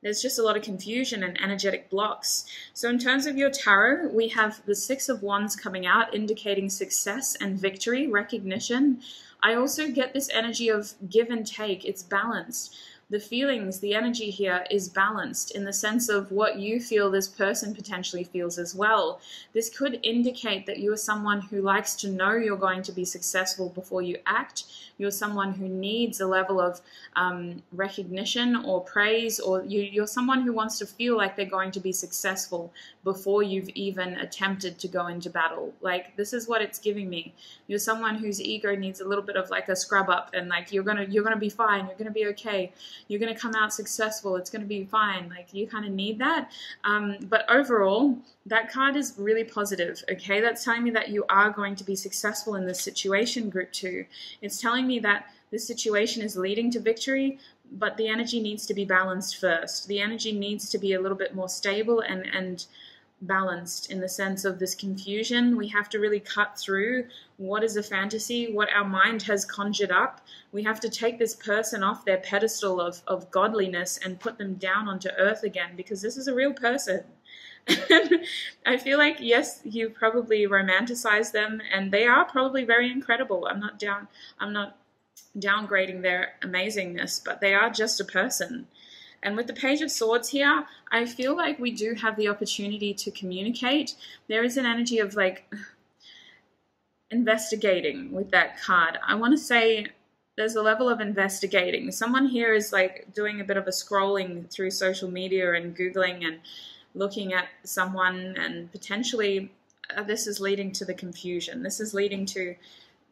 there's just a lot of confusion and energetic blocks. So in terms of your tarot, we have the Six of Wands coming out, indicating success and victory, recognition. I also get this energy of give and take. It's balanced. the feelings, the energy here is balanced in the sense of what you feel this person potentially feels as well. This could indicate that you are someone who likes to know you're going to be successful before you act. You're someone who needs a level of um, recognition or praise, or you, you're someone who wants to feel like they're going to be successful before you've even attempted to go into battle. Like, this is what it's giving me. You're someone whose ego needs a little bit of like a scrub up, and like you're gonna you're gonna be fine. You're gonna be okay. You're gonna come out successful. It's gonna be fine. Like, you kind of need that. Um, but overall, that card is really positive. Okay, that's telling me that you are going to be successful in this situation, group two. It's telling me that this situation is leading to victory, but the energy needs to be balanced first. The energy needs to be a little bit more stable and and balanced in the sense of this confusion. We have to really cut through what is a fantasy, what our mind has conjured up. We have to take this person off their pedestal of, of godliness and put them down onto earth again, because this is a real person. I feel like, yes, you probably romanticize them, and they are probably very incredible. I'm not down, I'm not downgrading their amazingness, but they are just a person. And with the Page of Swords here, I feel like we do have the opportunity to communicate. There is an energy of like investigating with that card. I want to say there's a level of investigating. Someone here is like doing a bit of a scrolling through social media and Googling and looking at someone, and potentially uh, this is leading to the confusion. This is leading to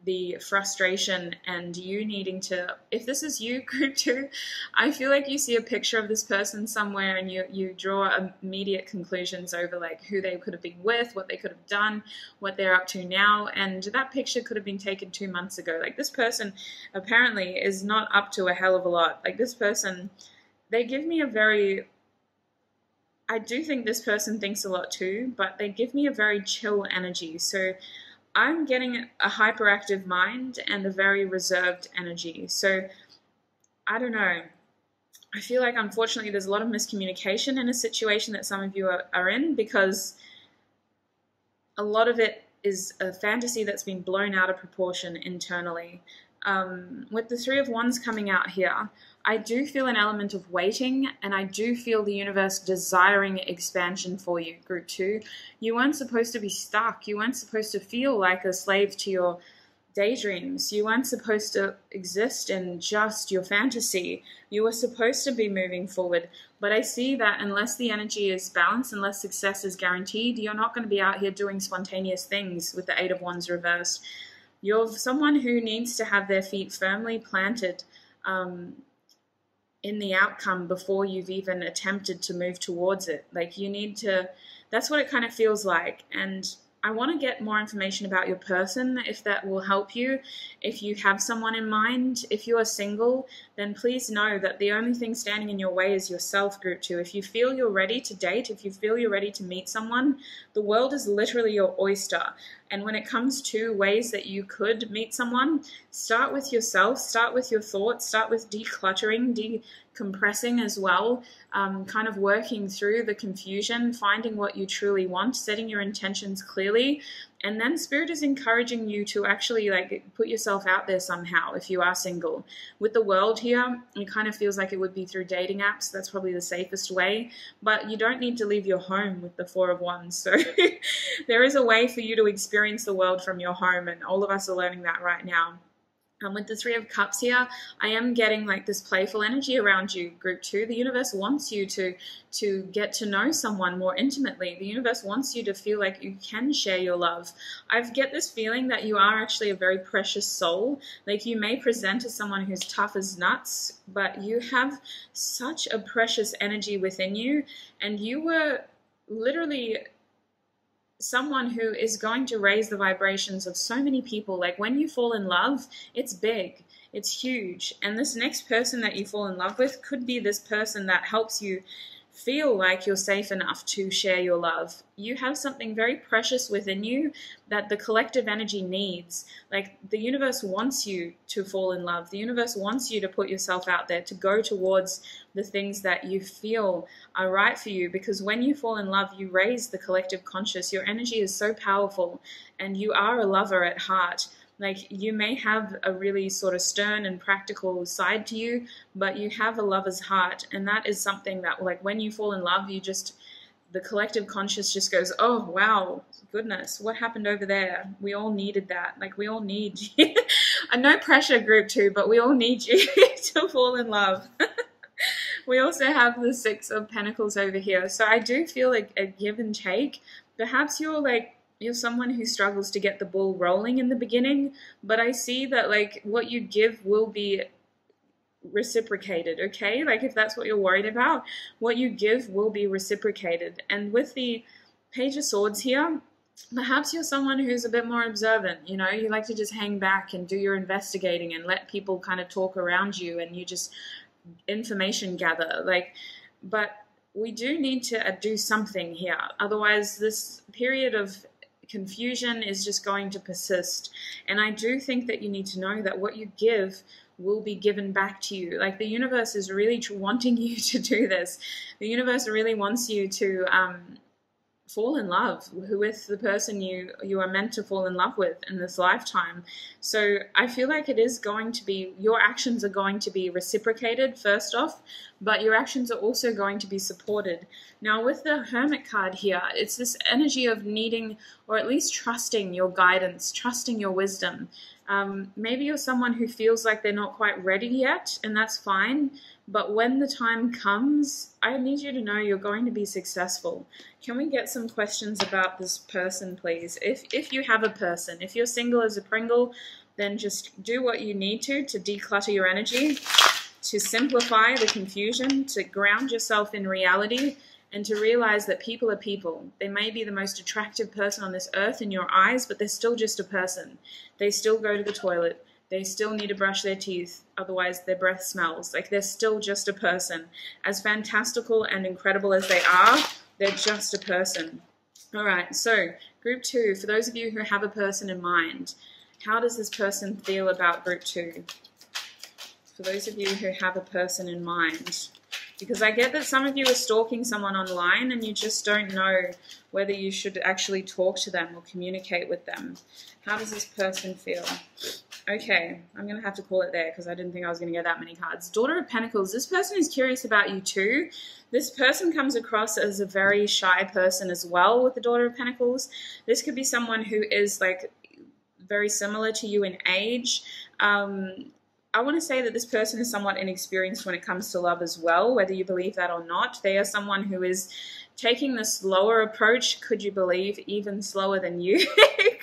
the frustration and you needing to, if this is you, group two, I feel like you see a picture of this person somewhere and you, you draw immediate conclusions over like who they could have been with, what they could have done, what they're up to now, and that picture could have been taken two months ago. Like, this person apparently is not up to a hell of a lot. Like, this person, they give me a very, I do think this person thinks a lot too, but they give me a very chill energy. So I'm getting a hyperactive mind and a very reserved energy. So I don't know. I feel like, unfortunately, there's a lot of miscommunication in a situation that some of you are, are in, because a lot of it is a fantasy that's been blown out of proportion internally. Um, with the Three of Wands coming out here, I do feel an element of waiting, and I do feel the universe desiring expansion for you, group two. You weren't supposed to be stuck. You weren't supposed to feel like a slave to your daydreams. You weren't supposed to exist in just your fantasy. You were supposed to be moving forward. But I see that unless the energy is balanced, unless success is guaranteed, you're not going to be out here doing spontaneous things with the Eight of Wands reversed. You're someone who needs to have their feet firmly planted um, in the outcome before you've even attempted to move towards it. Like, you need to, that's what it kind of feels like. And I want to get more information about your person, if that will help you. If you have someone in mind, if you are single, then please know that the only thing standing in your way is yourself, group two. If you feel you're ready to date, if you feel you're ready to meet someone, the world is literally your oyster. And when it comes to ways that you could meet someone, start with yourself, start with your thoughts, start with decluttering, decompressing as well, um, kind of working through the confusion, finding what you truly want, setting your intentions clearly. And then Spirit is encouraging you to actually like put yourself out there somehow if you are single. With the world here, it kind of feels like it would be through dating apps. That's probably the safest way. But you don't need to leave your home with the Four of Wands. So there is a way for you to experience the world from your home, and all of us are learning that right now. And with the Three of Cups here, I am getting like this playful energy around you, group two. The universe wants you to to get to know someone more intimately. The universe wants you to feel like you can share your love. I get this feeling that you are actually a very precious soul. Like, you may present as someone who's tough as nuts, but you have such a precious energy within you, and you were literally someone who is going to raise the vibrations of so many people. Like, when you fall in love, it's big, it's huge. And this next person that you fall in love with could be this person that helps you feel like you're safe enough to share your love. You have something very precious within you that the collective energy needs. Like, the universe wants you to fall in love. The universe wants you to put yourself out there, to go towards the things that you feel are right for you. Because when you fall in love, you raise the collective conscious. Your energy is so powerful, and you are a lover at heart. Like, you may have a really sort of stern and practical side to you, but you have a lover's heart, and that is something that, like, when you fall in love, you just, the collective conscious just goes, oh, wow, goodness, what happened over there? We all needed that. Like, we all need you. A no-pressure group too, but we all need you to fall in love. We also have the Six of Pentacles over here. So I do feel like a give and take. Perhaps you're like, you're someone who struggles to get the ball rolling in the beginning, but I see that, like, what you give will be reciprocated, okay? Like, if that's what you're worried about, what you give will be reciprocated. And with the Page of Swords here, perhaps you're someone who's a bit more observant, you know, you like to just hang back and do your investigating and let people kind of talk around you and you just information gather, like, but we do need to do something here. Otherwise, this period of confusion is just going to persist. And I do think that you need to know that what you give will be given back to you. Like, the universe is really wanting you to do this. The universe really wants you to um, fall in love with the person you, you are meant to fall in love with in this lifetime. So I feel like it is going to be, your actions are going to be reciprocated first off, but your actions are also going to be supported. Now, with the Hermit card here, it's this energy of needing, or at least trusting your guidance, trusting your wisdom. Um, maybe you're someone who feels like they're not quite ready yet, and that's fine. But when the time comes, I need you to know you're going to be successful. Can we get some questions about this person, please? If, if you have a person, if you're single as a Pringle, then just do what you need to to declutter your energy, to simplify the confusion, to ground yourself in reality, and to realize that people are people. They may be the most attractive person on this earth in your eyes, but they're still just a person. They still go to the toilet. They still need to brush their teeth, otherwise their breath smells. Like, they're still just a person. As fantastical and incredible as they are, they're just a person. All right, so group two, for those of you who have a person in mind, how does this person feel about group two? For those of you who have a person in mind, because I get that some of you are stalking someone online and you just don't know whether you should actually talk to them or communicate with them. How does this person feel? Okay, I'm going to have to call it there because I didn't think I was going to get that many cards. Daughter of Pentacles, this person is curious about you too. This person comes across as a very shy person as well with the Daughter of Pentacles. This could be someone who is, like, very similar to you in age. Um... I want to say that this person is somewhat inexperienced when it comes to love as well, whether you believe that or not. They are someone who is taking the slower approach, could you believe, even slower than you,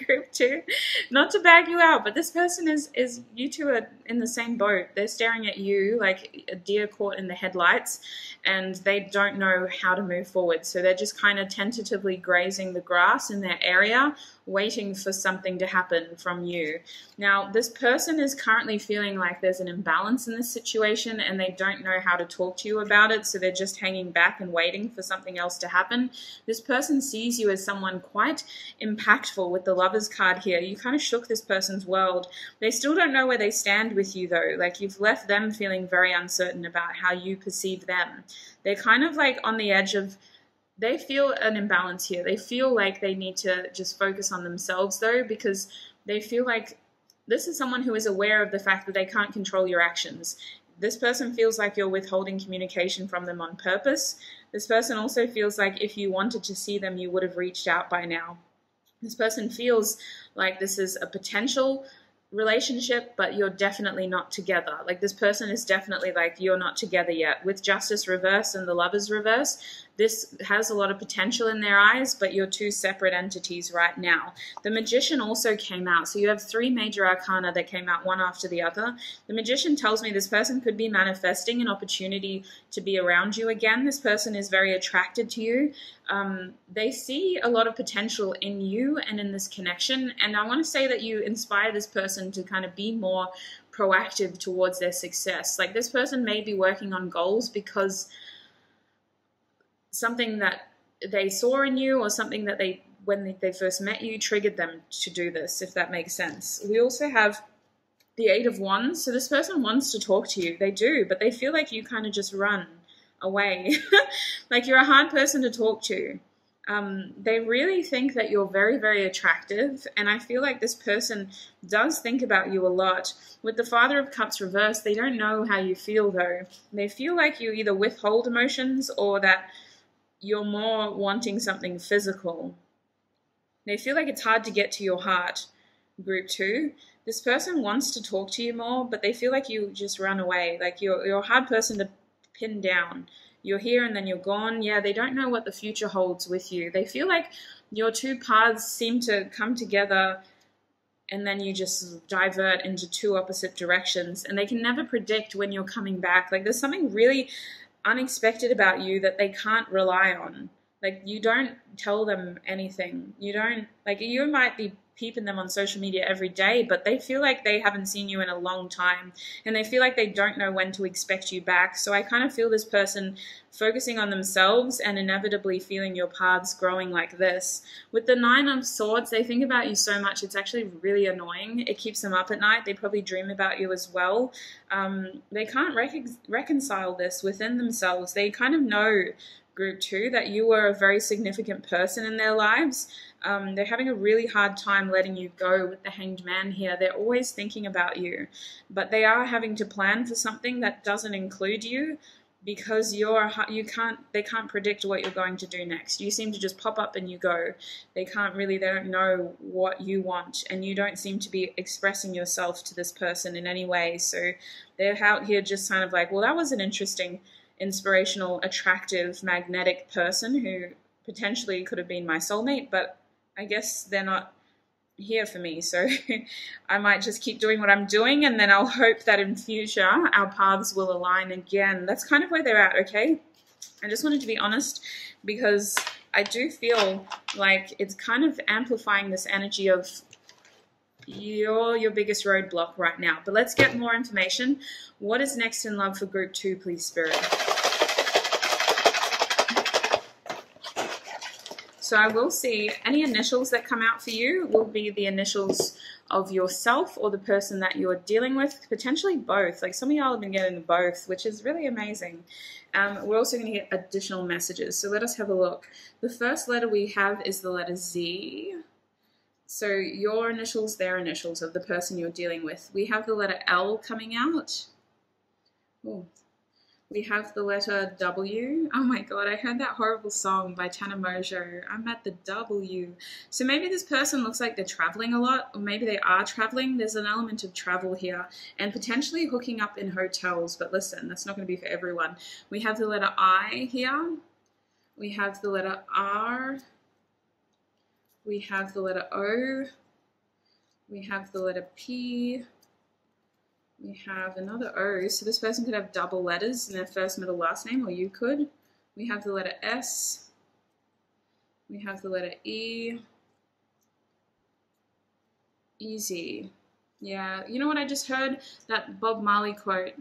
group two. Not to bag you out, but this person is, is, you two are in the same boat. They're staring at you like a deer caught in the headlights, and they don't know how to move forward. So they're just kind of tentatively grazing the grass in their area, waiting for something to happen from you. Now, this person is currently feeling like there's an imbalance in this situation and they don't know how to talk to you about it, so they're just hanging back and waiting for something else to happen. This person sees you as someone quite impactful with the Lovers card here. You kind of shook this person's world. They still don't know where they stand with you though. Like, you've left them feeling very uncertain about how you perceive them. They're kind of like on the edge of, they feel an imbalance here. They feel like they need to just focus on themselves though, because they feel like this is someone who is aware of the fact that they can't control your actions. This person feels like you're withholding communication from them on purpose. This person also feels like if you wanted to see them, you would have reached out by now. This person feels like this is a potential relationship, but you're definitely not together. Like, this person is definitely like, you're not together yet. With Justice reverse and the Lovers reverse, this has a lot of potential in their eyes, but you're two separate entities right now. The Magician also came out, so you have three major arcana that came out one after the other. The Magician tells me this person could be manifesting an opportunity to be around you again. This person is very attracted to you. Um, they see a lot of potential in you and in this connection, and I want to say that you inspire this person to kind of be more proactive towards their success. Like, this person may be working on goals because something that they saw in you or something that they, when they first met you, triggered them to do this, if that makes sense. We also have the Eight of Wands, so this person wants to talk to you. They do, but they feel like you kind of just run away. Like, you're a hard person to talk to. Um, they really think that you're very, very attractive, and I feel like this person does think about you a lot. With the Father of Cups reversed, they don't know how you feel, though. They feel like you either withhold emotions or that you're more wanting something physical. They feel like it's hard to get to your heart. Group two, this person wants to talk to you more, but they feel like you just run away. Like you're, you're a hard person to pin down. You're here and then you're gone. Yeah, they don't know what the future holds with you. They feel like your two paths seem to come together and then you just divert into two opposite directions, and they can never predict when you're coming back. Like there's something really unexpected about you that they can't rely on. Like you don't tell them anything. You don't, like you might be peeping them on social media every day, but they feel like they haven't seen you in a long time, and they feel like they don't know when to expect you back. So I kind of feel this person focusing on themselves and inevitably feeling your paths growing like this. With the Nine of Swords, they think about you so much, it's actually really annoying. It keeps them up at night. They probably dream about you as well. Um, they can't rec reconcile this within themselves. They kind of know, group two, that you were a very significant person in their lives. Um, they're having a really hard time letting you go with the Hanged Man here. They're always thinking about you, but they are having to plan for something that doesn't include you because you're, you can't, they can't predict what you're going to do next. You seem to just pop up and you go. They can't really, they don't know what you want, and you don't seem to be expressing yourself to this person in any way. So they're out here just kind of like, well, that was an interesting, inspirational, attractive, magnetic person who potentially could have been my soulmate, but I guess they're not here for me, so I might just keep doing what I'm doing, and then I'll hope that in future our paths will align again. That's kind of where they're at, okay? I just wanted to be honest because I do feel like it's kind of amplifying this energy of you're your biggest roadblock right now. But let's get more information. What is next in love for group two, please, Spirit? So I will see any initials that come out for you will be the initials of yourself or the person that you're dealing with, potentially both. Like some of y'all have been getting both, which is really amazing. Um, we're also going to get additional messages. So let us have a look. The first letter we have is the letter Z. So your initials, their initials of the person you're dealing with. We have the letter L coming out. Ooh. We have the letter W. Oh my God, I heard that horrible song by Tana Mojo. I'm at the W. So maybe this person looks like they're traveling a lot, or maybe they are traveling. There's an element of travel here and potentially hooking up in hotels. But listen, that's not going to be for everyone. We have the letter I here. We have the letter R. We have the letter O. We have the letter P. We have another O, so this person could have double letters in their first, middle, last name, or you could. We have the letter S. We have the letter E. Easy. Yeah, you know what I just heard? That Bob Marley quote.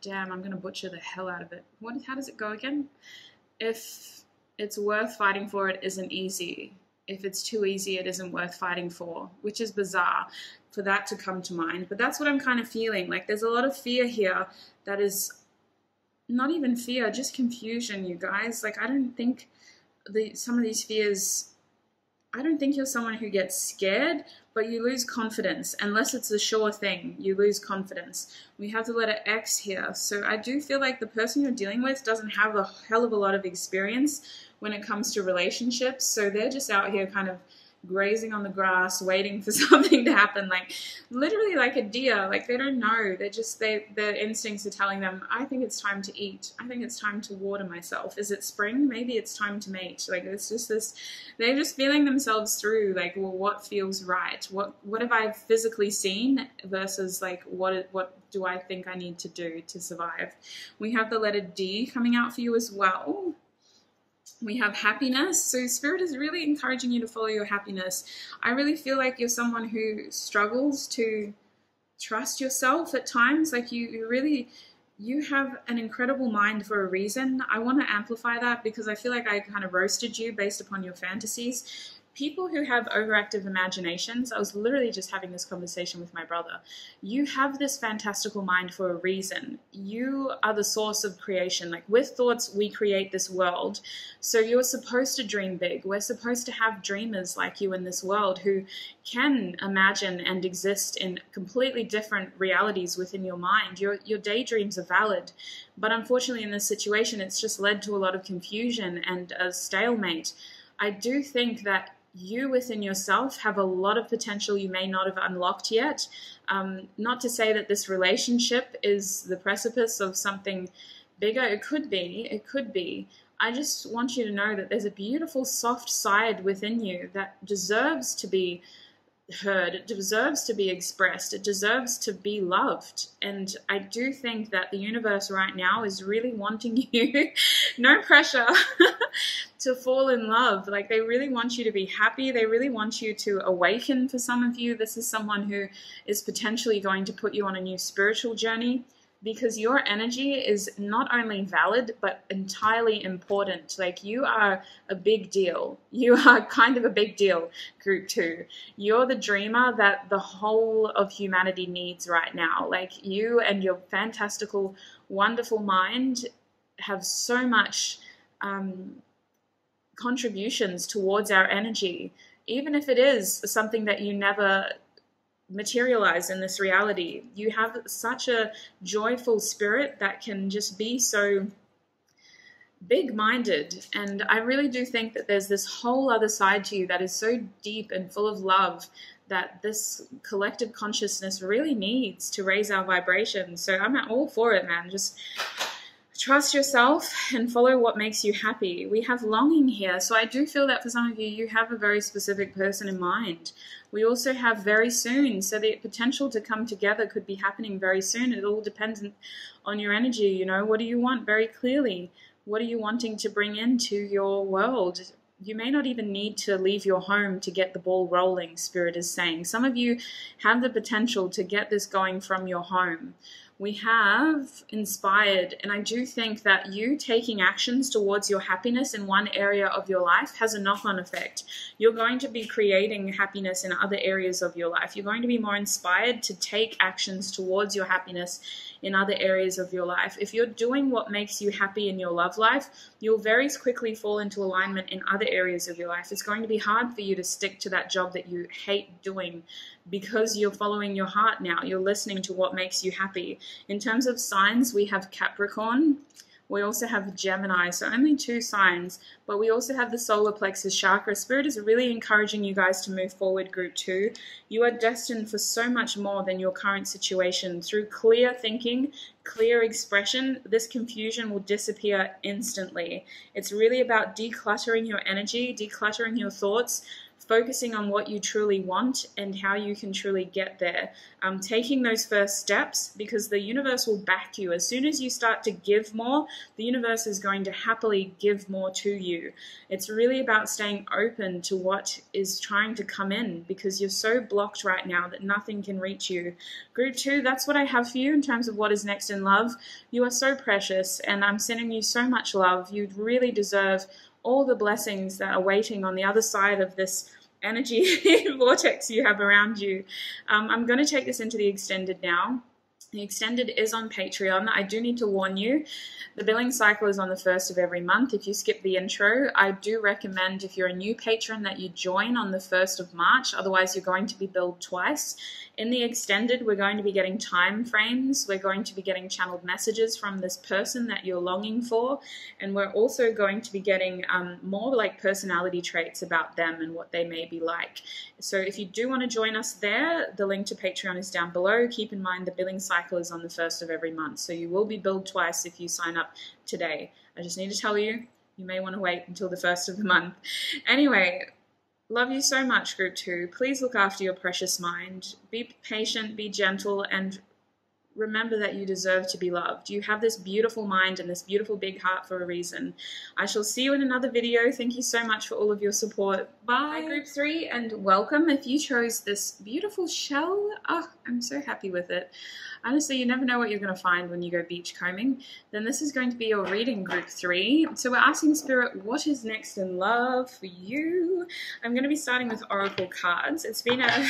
Damn, I'm going to butcher the hell out of it. What? How does it go again? If it's worth fighting for, it isn't easy. If it's too easy, it isn't worth fighting for, which is bizarre for that to come to mind. But that's what I'm kind of feeling. Like there's a lot of fear here that is not even fear, just confusion, you guys. Like I don't think the, some of these fears, I don't think you're someone who gets scared, but you lose confidence. Unless it's a sure thing, you lose confidence. We have the letter X here. So I do feel like the person you're dealing with doesn't have a hell of a lot of experience when it comes to relationships, so they're just out here kind of grazing on the grass, waiting for something to happen, like literally like a deer. Like they don't know, they're just, they, their instincts are telling them, I think it's time to eat, I think it's time to water myself, is it spring, maybe it's time to mate. Like it's just this, they're just feeling themselves through, like, well, what feels right, what what have I physically seen versus like what what do I think I need to do to survive. We have the letter D coming out for you as well. We have happiness. So Spirit is really encouraging you to follow your happiness. I really feel like you're someone who struggles to trust yourself at times. Like you, you really, you have an incredible mind for a reason. I want to amplify that because I feel like I kind of roasted you based upon your fantasies. people who have overactive imaginations, I was literally just having this conversation with my brother, you have this fantastical mind for a reason. You are the source of creation. Like, with thoughts, we create this world. So you're supposed to dream big. We're supposed to have dreamers like you in this world who can imagine and exist in completely different realities within your mind. Your, your daydreams are valid. But unfortunately, in this situation, it's just led to a lot of confusion and a stalemate. I do think that you within yourself have a lot of potential you may not have unlocked yet. Um, not to say that this relationship is the precipice of something bigger. It could be. It could be. I just want you to know that there's a beautiful, soft side within you that deserves to be heard. It deserves to be expressed. It deserves to be loved. And I do think that the universe right now is really wanting you, no pressure, to fall in love. Like, they really want you to be happy. They really want you to awaken. For some of you, this is someone who is potentially going to put you on a new spiritual journey, because your energy is not only valid, but entirely important. Like, you are a big deal. You are kind of a big deal, group two. You're the dreamer that the whole of humanity needs right now. Like, you and your fantastical, wonderful mind have so much um, contributions towards our energy, even if it is something that you never materialize in this reality. You have such a joyful spirit that can just be so big-minded, and I really do think that there's this whole other side to you that is so deep and full of love that this collective consciousness really needs to raise our vibration. So I'm all for it, man. Just trust yourself and follow what makes you happy. We have longing here, so I do feel that for some of you, you have a very specific person in mind. We also have very soon, so the potential to come together could be happening very soon. It all depends on your energy, you know. What do you want very clearly? What are you wanting to bring into your world? You may not even need to leave your home to get the ball rolling, Spirit is saying. Some of you have the potential to get this going from your home. We have inspired, and I do think that you taking actions towards your happiness in one area of your life has a knock-on effect. You're going to be creating happiness in other areas of your life. You're going to be more inspired to take actions towards your happiness in other areas of your life. If you're doing what makes you happy in your love life, you'll very quickly fall into alignment in other areas of your life. It's going to be hard for you to stick to that job that you hate doing, because you're following your heart now. You're listening to what makes you happy. In terms of signs, we have Capricorn. We also have Gemini, so only two signs, but we also have the solar plexus chakra. Spirit is really encouraging you guys to move forward, group two. You are destined for so much more than your current situation. Through clear thinking, clear expression, this confusion will disappear instantly. It's really about decluttering your energy, decluttering your thoughts, focusing on what you truly want and how you can truly get there. Um, taking those first steps, because the universe will back you. As soon as you start to give more, the universe is going to happily give more to you. It's really about staying open to what is trying to come in, because you're so blocked right now that nothing can reach you. Group two, that's what I have for you in terms of what is next in love. You are so precious, and I'm sending you so much love. You really deserve all the blessings that are waiting on the other side of this energy vortex you have around you. Um, I'm going to take this into the extended now. The extended is on Patreon. I do need to warn you, the billing cycle is on the first of every month. If you skip the intro, I do recommend if you're a new patron that you join on the first of March. Otherwise, you're going to be billed twice. In the extended, we're going to be getting time frames. We're going to be getting channeled messages from this person that you're longing for. And we're also going to be getting um, more like personality traits about them and what they may be like. So if you do want to join us there, the link to Patreon is down below. Keep in mind the billing cycle is on the first of every month, so you will be billed twice if you sign up today. I just need to tell you, you may want to wait until the first of the month. Anyway, love you so much, group two. Please look after your precious mind. Be patient, be gentle, and Remember that you deserve to be loved. You have this beautiful mind and this beautiful big heart for a reason. I shall see you in another video. Thank you so much for all of your support. Bye. Hi, group three, and welcome. If you chose this beautiful shell, oh, I'm so happy with it. Honestly, you never know what you're going to find when you go beachcombing. Then this is going to be your reading, group three. So we're asking Spirit, what is next in love for you? I'm going to be starting with Oracle cards. It's been a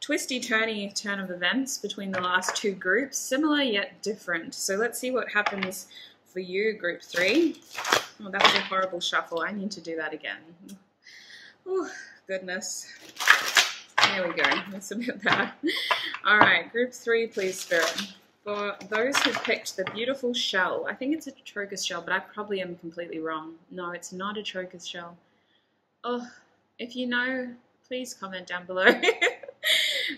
twisty-turny turn of events between the last two groups, similar yet different. So let's see what happens for you, group three. Oh, that was a horrible shuffle. I need to do that again. Oh, goodness. There we go. That's a bit better. All right, group three, please, Spirit. For those who picked the beautiful shell, I think it's a trochus shell, but I probably am completely wrong. No, it's not a trochus shell. Oh, if you know, please comment down below.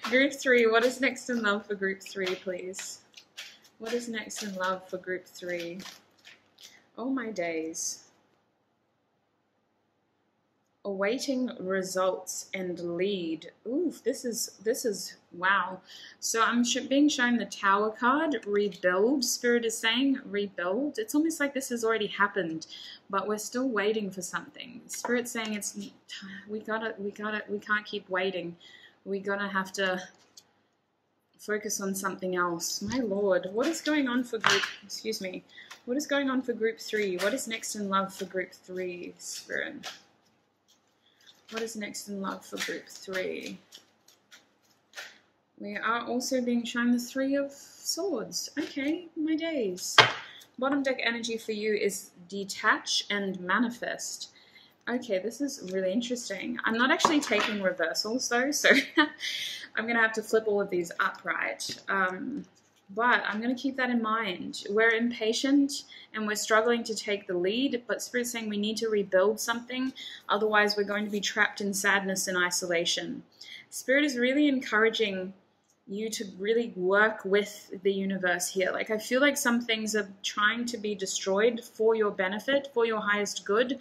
Group three, what is next in love for group three, please? What is next in love for group three? Oh, my days. Awaiting results and lead. Ooh, this is, this is, wow. So I'm sh being shown the Tower card, rebuild. Spirit is saying rebuild. It's almost like this has already happened, but we're still waiting for something. Spirit's saying it's, we got it, we got it, we can't keep waiting. We're gonna have to focus on something else. My lord, what is going on for group, excuse me, what is going on for group three? What is next in love for group three, Spirit? What is next in love for group three? We are also being shown the Three of Swords. Okay, my days. Bottom deck energy for you is detach and manifest. Okay, this is really interesting. I'm not actually taking reversals though, so I'm gonna have to flip all of these upright. Um, but I'm gonna keep that in mind. We're impatient and we're struggling to take the lead, but Spirit's saying we need to rebuild something, otherwise we're going to be trapped in sadness and isolation. Spirit is really encouraging you to really work with the universe here. Like, I feel like some things are trying to be destroyed for your benefit, for your highest good.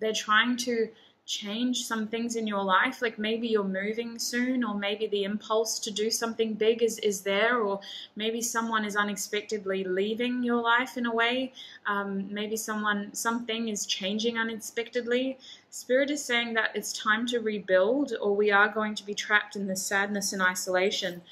They're trying to change some things in your life, like maybe you're moving soon, or maybe the impulse to do something big is, is there, or maybe someone is unexpectedly leaving your life in a way. Um, maybe someone, something is changing unexpectedly. Spirit is saying that it's time to rebuild, or we are going to be trapped in this sadness and isolation.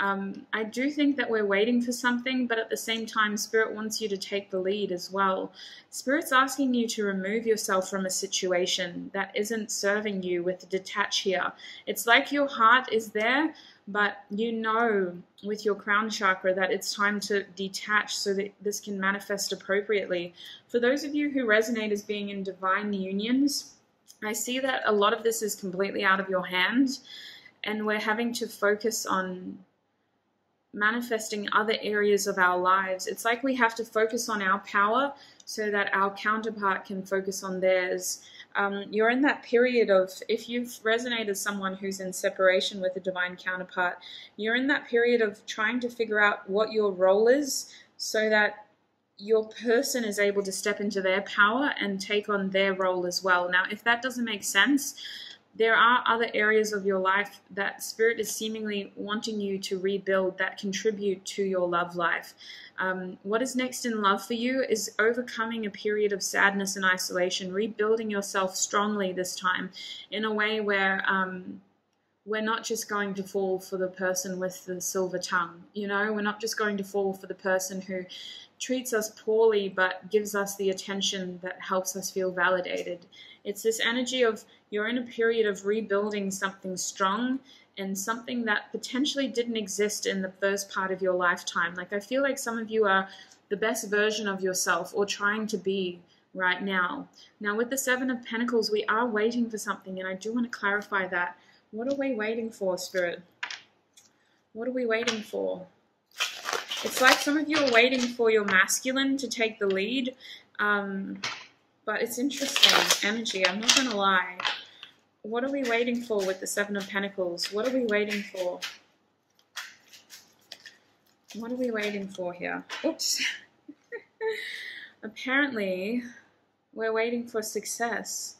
Um, I do think that we're waiting for something, but at the same time, Spirit wants you to take the lead as well. Spirit's asking you to remove yourself from a situation that isn't serving you with detach here. It's like your heart is there, but you know with your crown chakra that it's time to detach so that this can manifest appropriately. For those of you who resonate as being in divine unions, I see that a lot of this is completely out of your hand, and we're having to focus on manifesting other areas of our lives. It's like we have to focus on our power so that our counterpart can focus on theirs. Um, you're in that period of, if you've resonated as someone who's in separation with a divine counterpart, you're in that period of trying to figure out what your role is so that your person is able to step into their power and take on their role as well. Now, if that doesn't make sense, there are other areas of your life that Spirit is seemingly wanting you to rebuild that contribute to your love life. Um, what is next in love for you is overcoming a period of sadness and isolation, rebuilding yourself strongly this time in a way where um, we're not just going to fall for the person with the silver tongue. You know, we're not just going to fall for the person who treats us poorly but gives us the attention that helps us feel validated. It's this energy of you're in a period of rebuilding something strong and something that potentially didn't exist in the first part of your lifetime. Like, I feel like some of you are the best version of yourself, or trying to be right now. Now with the Seven of Pentacles, we are waiting for something, and I do want to clarify that. What are we waiting for, Spirit? What are we waiting for? It's like some of you are waiting for your masculine to take the lead, um, but it's interesting energy, I'm not going to lie. What are we waiting for with the Seven of Pentacles? What are we waiting for? What are we waiting for here? Oops. Apparently, we're waiting for success.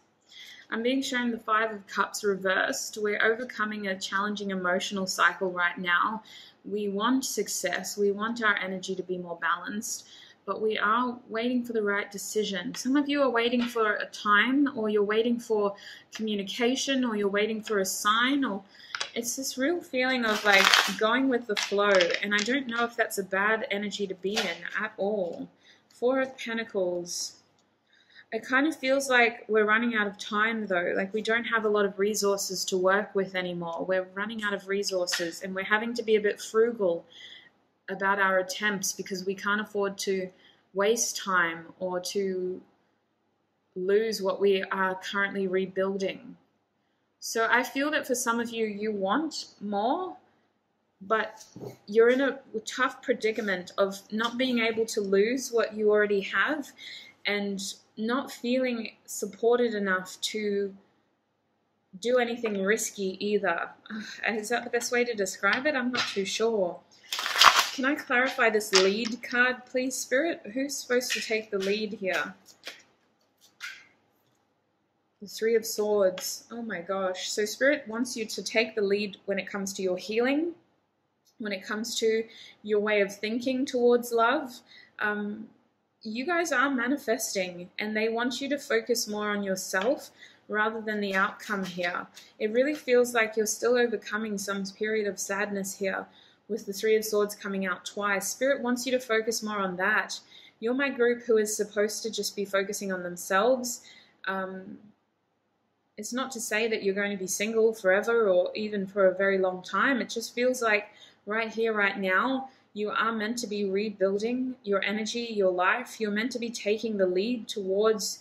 I'm being shown the Five of Cups reversed. We're overcoming a challenging emotional cycle right now. We want success, we want our energy to be more balanced, but we are waiting for the right decision. Some of you are waiting for a time, or you're waiting for communication, or you're waiting for a sign, or it's this real feeling of like going with the flow. And I don't know if that's a bad energy to be in at all. Four of Pentacles. It kind of feels like we're running out of time though. Like we don't have a lot of resources to work with anymore. We're running out of resources and we're having to be a bit frugal about our attempts because we can't afford to waste time or to lose what we are currently rebuilding. So I feel that for some of you, you want more, but you're in a tough predicament of not being able to lose what you already have and not feeling supported enough to do anything risky either. Is that the best way to describe it? I'm not too sure. Can I clarify this lead card, please, Spirit? Who's supposed to take the lead here? The Three of Swords. Oh my gosh. So Spirit wants you to take the lead when it comes to your healing, when it comes to your way of thinking towards love. Um, you guys are manifesting and they want you to focus more on yourself rather than the outcome here. It really feels like you're still overcoming some period of sadness here with the Three of Swords coming out twice. Spirit wants you to focus more on that. You're my group who is supposed to just be focusing on themselves. Um, it's not to say that you're going to be single forever or even for a very long time. It just feels like right here, right now, you are meant to be rebuilding your energy, your life. You're meant to be taking the lead towards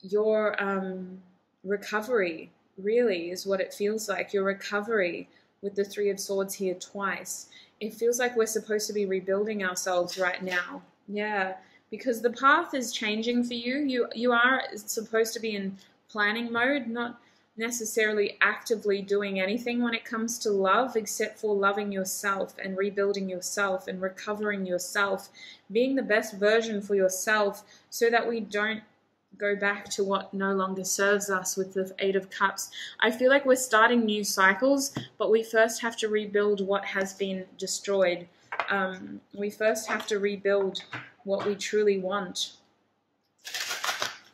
your um, recovery, really, is what it feels like. Your recovery with the Three of Swords here twice. It feels like we're supposed to be rebuilding ourselves right now. Yeah, because the path is changing for you. You, you are supposed to be in planning mode, not necessarily actively doing anything when it comes to love except for loving yourself and rebuilding yourself and recovering yourself, being the best version for yourself so that we don't go back to what no longer serves us with the Eight of Cups. I feel like we're starting new cycles, but we first have to rebuild what has been destroyed. Um, we first have to rebuild what we truly want.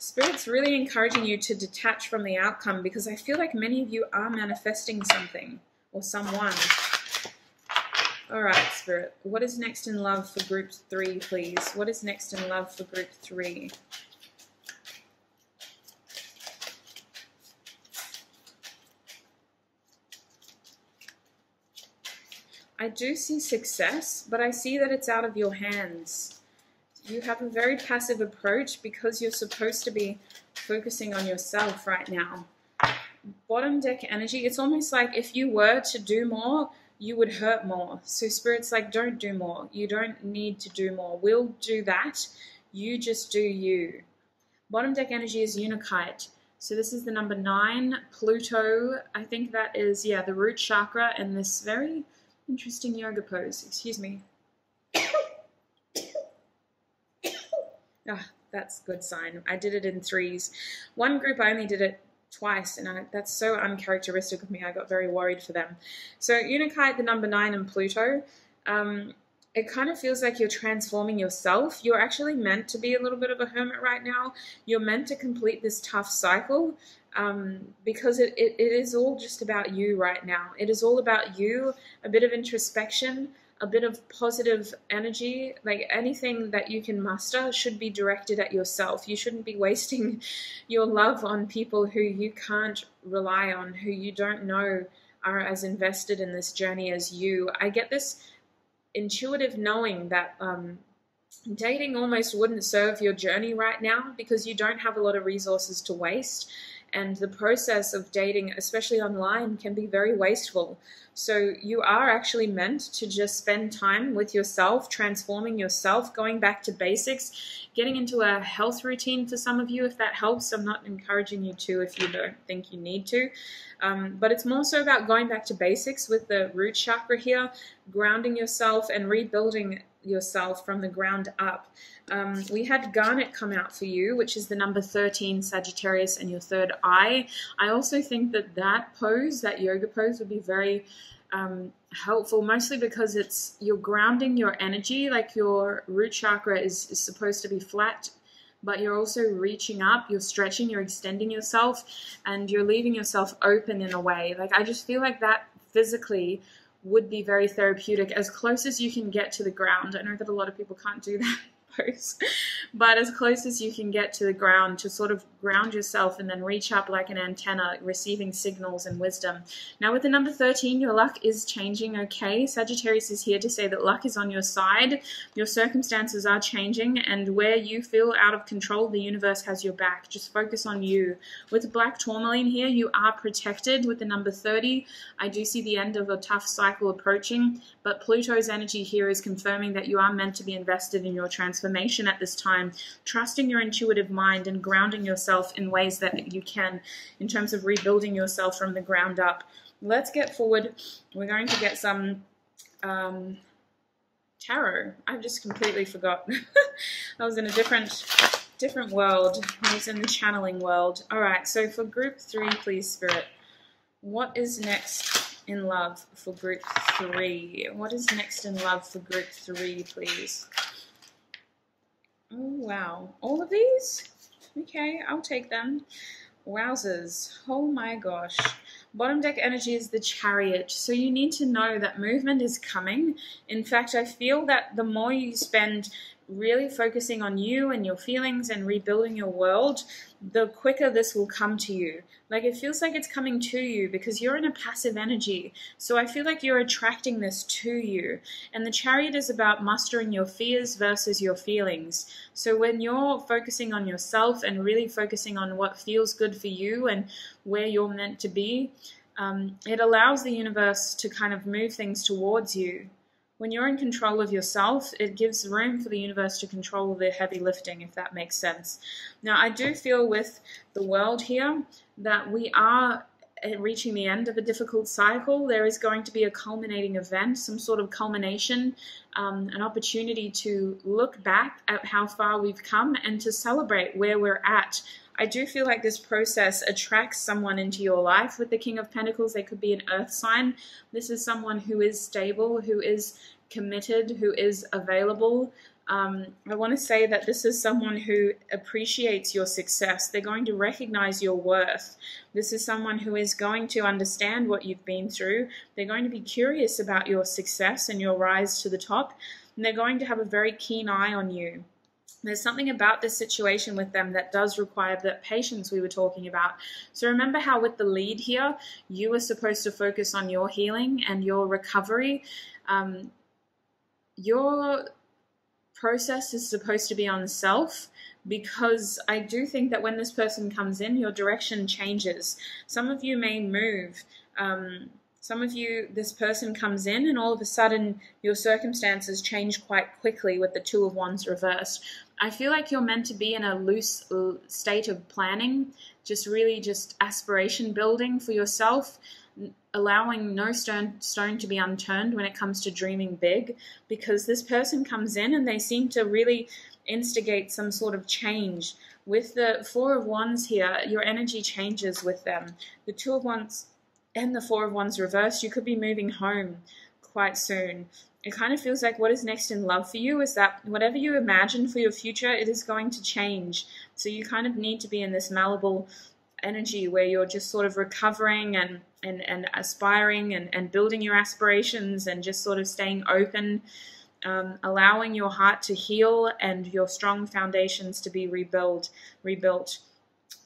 Spirit's really encouraging you to detach from the outcome because I feel like many of you are manifesting something or someone. All right, Spirit, what is next in love for group three, please? What is next in love for group three? I do see success, but I see that it's out of your hands. You have a very passive approach because you're supposed to be focusing on yourself right now. Bottom deck energy, it's almost like if you were to do more, you would hurt more. So Spirit's like, don't do more. You don't need to do more. We'll do that. You just do you. Bottom deck energy is Unikite. So this is the number nine, Pluto. I think that is, yeah, the root chakra and this very interesting yoga pose. Excuse me. Ah, that's a good sign. I did it in threes. One group, I only did it twice, and I, that's so uncharacteristic of me. I got very worried for them. So Unikite, the number nine, and Pluto. Um, it kind of feels like you're transforming yourself. You're actually meant to be a little bit of a hermit right now. You're meant to complete this tough cycle um, because it, it, it is all just about you right now. It is all about you, a bit of introspection, a bit of positive energy. Like anything that you can muster should be directed at yourself. You shouldn't be wasting your love on people who you can't rely on, who you don't know are as invested in this journey as you. I get this intuitive knowing that um, dating almost wouldn't serve your journey right now because you don't have a lot of resources to waste. And the process of dating, especially online, can be very wasteful. So you are actually meant to just spend time with yourself, transforming yourself, going back to basics, getting into a health routine for some of you, if that helps. I'm not encouraging you to if you don't think you need to. Um, but it's more so about going back to basics with the root chakra here, grounding yourself and rebuilding yourself from the ground up. Um, we had Garnet come out for you, which is the number thirteen, Sagittarius, and your third eye. I also think that that pose, that yoga pose, would be very um, helpful, mostly because it's you're grounding your energy. Like your root chakra is, is supposed to be flat, but you're also reaching up, you're stretching, you're extending yourself, and you're leaving yourself open in a way. Like, I just feel like that physically would be very therapeutic, as close as you can get to the ground. I know that a lot of people can't do that pose, but as close as you can get to the ground to sort of ground yourself and then reach up like an antenna, receiving signals and wisdom. Now with the number thirteen, your luck is changing, okay? Sagittarius is here to say that luck is on your side, your circumstances are changing, and where you feel out of control, the universe has your back. Just focus on you. With black tourmaline here, you are protected. With the number thirty, I do see the end of a tough cycle approaching, but Pluto's energy here is confirming that you are meant to be invested in your transformation at this time, trusting your intuitive mind and grounding yourself in ways that you can, in terms of rebuilding yourself from the ground up. Let's get forward. We're going to get some um, tarot. I've just completely forgot. I was in a different different world. I was in the channeling world. All right, so for group three, please, Spirit. What is next in love for group three? What is next in love for group three, please? Oh, wow. All of these? Okay, I'll take them. Wowzers. Oh my gosh. Bottom deck energy is the Chariot. So you need to know that movement is coming. In fact, I feel that the more you spend really focusing on you and your feelings and rebuilding your world, the quicker this will come to you. Like, it feels like it's coming to you because you're in a passive energy. So I feel like you're attracting this to you. And the Chariot is about mustering your fears versus your feelings. So when you're focusing on yourself and really focusing on what feels good for you and where you're meant to be, um, it allows the universe to kind of move things towards you. When you're in control of yourself, it gives room for the universe to control the heavy lifting, if that makes sense. Now, I do feel with the world here that we are reaching the end of a difficult cycle. There is going to be a culminating event, some sort of culmination, um, an opportunity to look back at how far we've come and to celebrate where we're at. I do feel like this process attracts someone into your life. With the King of Pentacles, they could be an earth sign. This is someone who is stable, who is committed, who is available. Um, I want to say that this is someone who appreciates your success. They're going to recognize your worth. This is someone who is going to understand what you've been through. They're going to be curious about your success and your rise to the top, and they're going to have a very keen eye on you. There's something about this situation with them that does require that patience we were talking about. So remember how with the lead here, you were supposed to focus on your healing and your recovery. Um, your process is supposed to be on self, because I do think that when this person comes in, your direction changes. Some of you may move. Um, Some of you, this person comes in and all of a sudden your circumstances change quite quickly with the Two of Wands reversed. I feel like you're meant to be in a loose state of planning, just really just aspiration building for yourself, allowing no stone, stone to be unturned when it comes to dreaming big, because this person comes in and they seem to really instigate some sort of change. With the Four of Wands here, your energy changes with them. The Two of Wands and the Four of Wands reversed, you could be moving home quite soon. It kind of feels like what is next in love for you is that whatever you imagine for your future, it is going to change. So you kind of need to be in this malleable energy where you're just sort of recovering and, and, and aspiring and, and building your aspirations and just sort of staying open, um, allowing your heart to heal and your strong foundations to be rebuilt. rebuilt.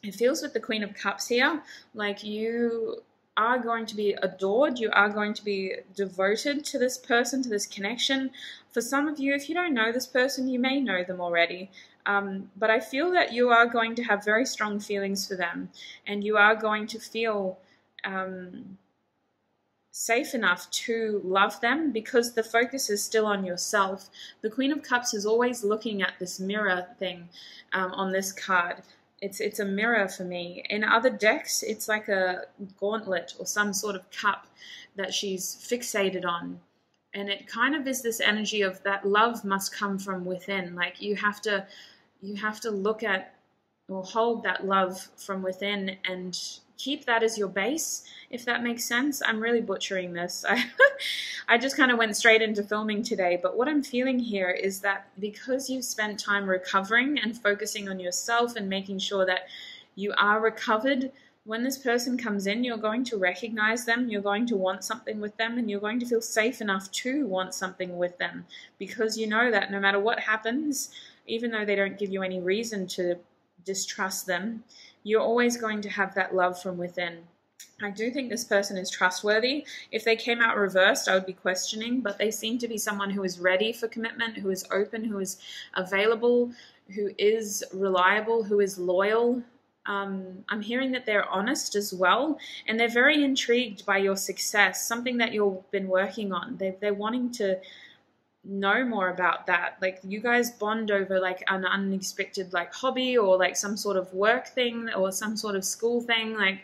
It feels with the Queen of Cups here, like you are going to be adored, you are going to be devoted to this person, to this connection. For some of you, if you don't know this person, you may know them already, um, but I feel that you are going to have very strong feelings for them, and you are going to feel um, safe enough to love them because the focus is still on yourself. The Queen of Cups is always looking at this mirror thing um, on this card. It's, it's a mirror for me. In other decks, it's like a gauntlet or some sort of cup that she's fixated on. And it kind of is this energy of that love must come from within. Like you have to, you have to look at or hold that love from within and keep that as your base, if that makes sense. I'm really butchering this. I, I just kind of went straight into filming today, but what I'm feeling here is that because you've spent time recovering and focusing on yourself and making sure that you are recovered, when this person comes in, you're going to recognize them, you're going to want something with them, and you're going to feel safe enough to want something with them, because you know that no matter what happens, even though they don't give you any reason to distrust them, you're always going to have that love from within. I do think this person is trustworthy. If they came out reversed, I would be questioning, but they seem to be someone who is ready for commitment, who is open, who is available, who is reliable, who is loyal. Um, I'm hearing that they're honest as well, and they're very intrigued by your success, something that you've been working on. They, they're wanting to know more about that. Like, you guys bond over like an unexpected like hobby or like some sort of work thing or some sort of school thing. Like,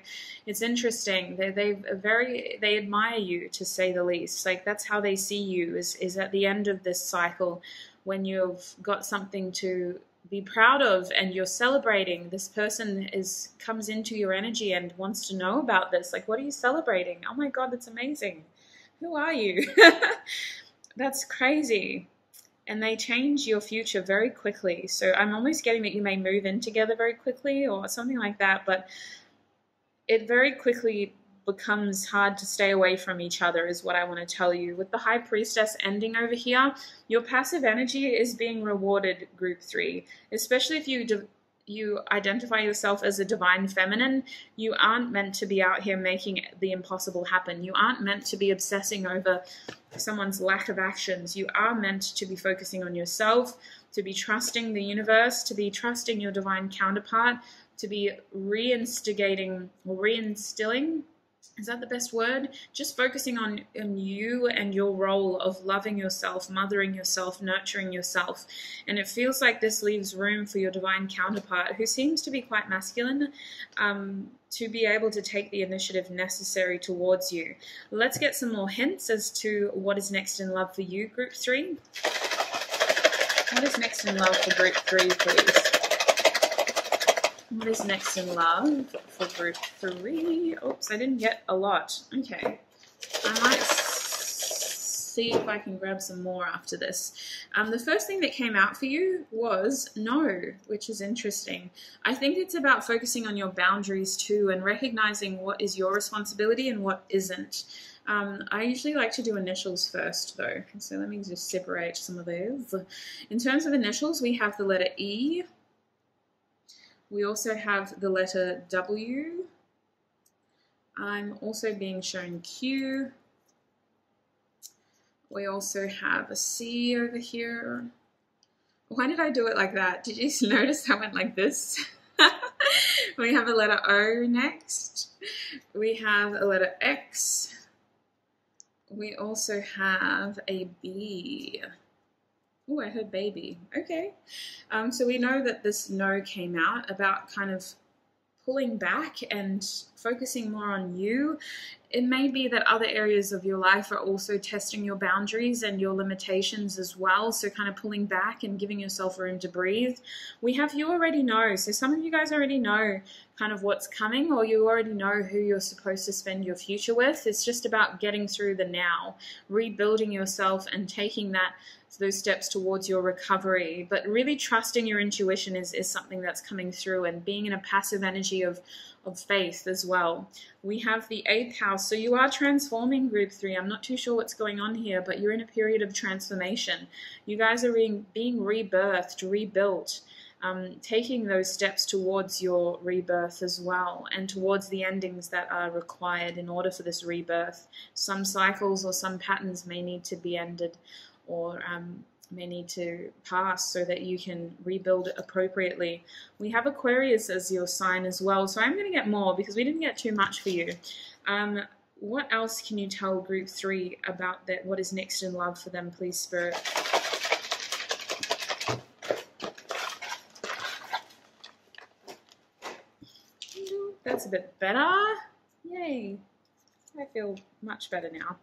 it's interesting. They they very they admire you, to say the least. Like, that's how they see you, is is at the end of this cycle, when you've got something to be proud of and you're celebrating. This person is comes into your energy and wants to know about this. Like, what are you celebrating? Oh my God, that's amazing. Who are you? That's crazy. And they change your future very quickly. So I'm almost getting that you may move in together very quickly or something like that, but it very quickly becomes hard to stay away from each other is what I want to tell you. With the High Priestess ending over here, your passive energy is being rewarded, group three, especially if you de you identify yourself as a divine feminine. You aren't meant to be out here making the impossible happen. You aren't meant to be obsessing over someone's lack of actions. You are meant to be focusing on yourself, to be trusting the universe, to be trusting your divine counterpart, to be reinstigating or reinstilling. Is that the best word? Just focusing on, on you and your role of loving yourself, mothering yourself, nurturing yourself. And it feels like this leaves room for your divine counterpart, who seems to be quite masculine, um, to be able to take the initiative necessary towards you. Let's get some more hints as to what is next in love for you, group three. What is next in love for group three, please? What is next in love for group three? Oops, I didn't get a lot. Okay. I might see if I can grab some more after this. Um, the first thing that came out for you was no, which is interesting. I think it's about focusing on your boundaries too and recognizing what is your responsibility and what isn't. Um, I usually like to do initials first though, so let me just separate some of these. In terms of initials, we have the letter E. We also have the letter W. I'm also being shown Q. We also have a C over here. Why did I do it like that? Did you notice I went like this? We have a letter O next. We have a letter X. We also have a B. Oh, I heard baby. Okay. Um, so we know that this no came out about kind of pulling back and focusing more on you. It may be that other areas of your life are also testing your boundaries and your limitations as well. So kind of pulling back and giving yourself room to breathe. We have you already know. So some of you guys already know kind of what's coming, or you already know who you're supposed to spend your future with. It's just about getting through the now, rebuilding yourself and taking that those steps towards your recovery. But really trusting your intuition is, is something that's coming through, and being in a passive energy of, of faith as well. We have the eighth house. So you are transforming, group three. I'm not too sure what's going on here, but you're in a period of transformation. You guys are re being rebirthed, rebuilt, um, taking those steps towards your rebirth as well, and towards the endings that are required in order for this rebirth. Some cycles or some patterns may need to be ended, or um, may need to pass so that you can rebuild appropriately. We have Aquarius as your sign as well, so I'm going to get more because we didn't get too much for you. Um, what else can you tell group three about that? What is next in love for them, please, Spirit? That's a bit better. Yay. I feel much better now.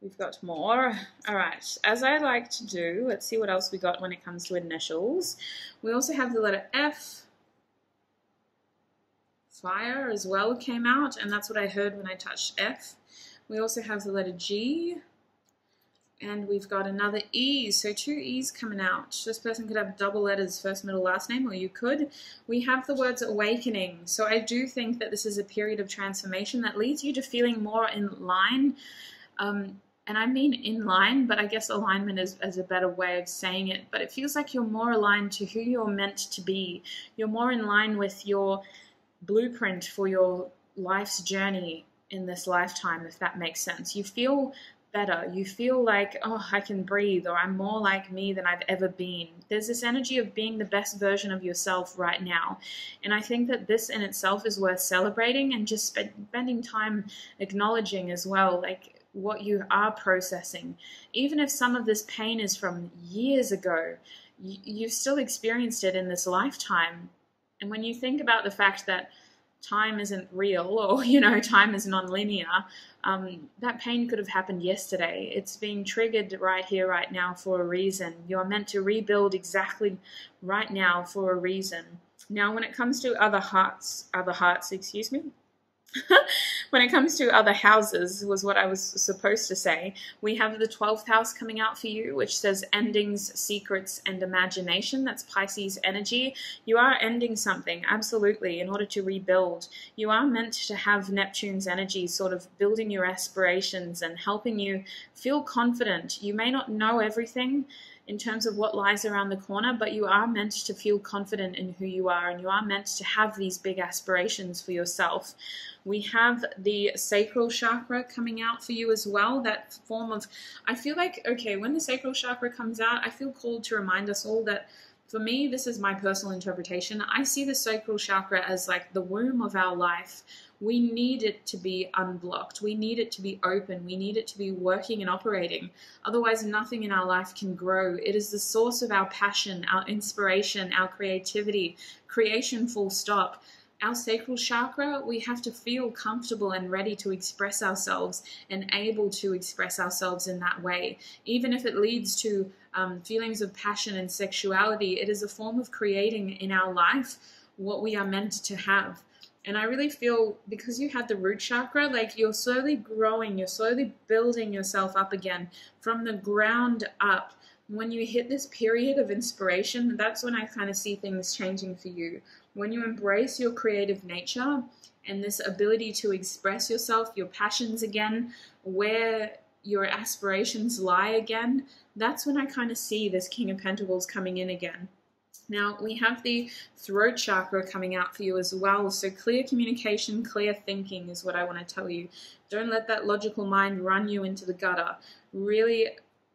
We've got more. All right, as I like to do, let's see what else we got when it comes to initials. We also have the letter F. fire as well came out, and that's what I heard when I touched F. We also have the letter G, and we've got another E, so two E's coming out. This person could have double letters, first, middle, last name, or you could. We have the words awakening, so I do think that this is a period of transformation that leads you to feeling more in line, um, and I mean in line, but I guess alignment is, is a better way of saying it, but it feels like you're more aligned to who you're meant to be. You're more in line with your blueprint for your life's journey in this lifetime, if that makes sense. You feel better. You feel like, oh, I can breathe, or I'm more like me than I've ever been. There's this energy of being the best version of yourself right now. And I think that this in itself is worth celebrating and just sp- spending time acknowledging as well, like what you are processing. Even if some of this pain is from years ago, y- you've still experienced it in this lifetime. And when you think about the fact that time isn't real, or, you know, time is non-linear, um, that pain could have happened yesterday. It's being triggered right here, right now for a reason. You're meant to rebuild exactly right now for a reason. Now, when it comes to other hearts, other hearts, excuse me, when it comes to other houses, was what I was supposed to say, we have the twelfth house coming out for you, which says endings, secrets, and imagination. That's Pisces energy. You are ending something, absolutely, in order to rebuild. You are meant to have Neptune's energy sort of building your aspirations and helping you feel confident. You may not know everything in terms of what lies around the corner, but you are meant to feel confident in who you are, and you are meant to have these big aspirations for yourself. We have the sacral chakra coming out for you as well, that form of, I feel like, okay, when the sacral chakra comes out, I feel called to remind us all that, for me, this is my personal interpretation, I see the sacral chakra as like the womb of our life. We need it to be unblocked. We need it to be open. We need it to be working and operating. Otherwise, nothing in our life can grow. It is the source of our passion, our inspiration, our creativity, creation full stop. Our sacral chakra, we have to feel comfortable and ready to express ourselves and able to express ourselves in that way. Even if it leads to um, feelings of passion and sexuality, it is a form of creating in our life what we are meant to have. And I really feel, because you had the root chakra, like you're slowly growing, you're slowly building yourself up again from the ground up. When you hit this period of inspiration, that's when I kind of see things changing for you. When you embrace your creative nature and this ability to express yourself, your passions again, where your aspirations lie again, that's when I kind of see this King of Pentacles coming in again. Now, we have the throat chakra coming out for you as well, so clear communication, clear thinking is what I want to tell you. Don't let that logical mind run you into the gutter. Really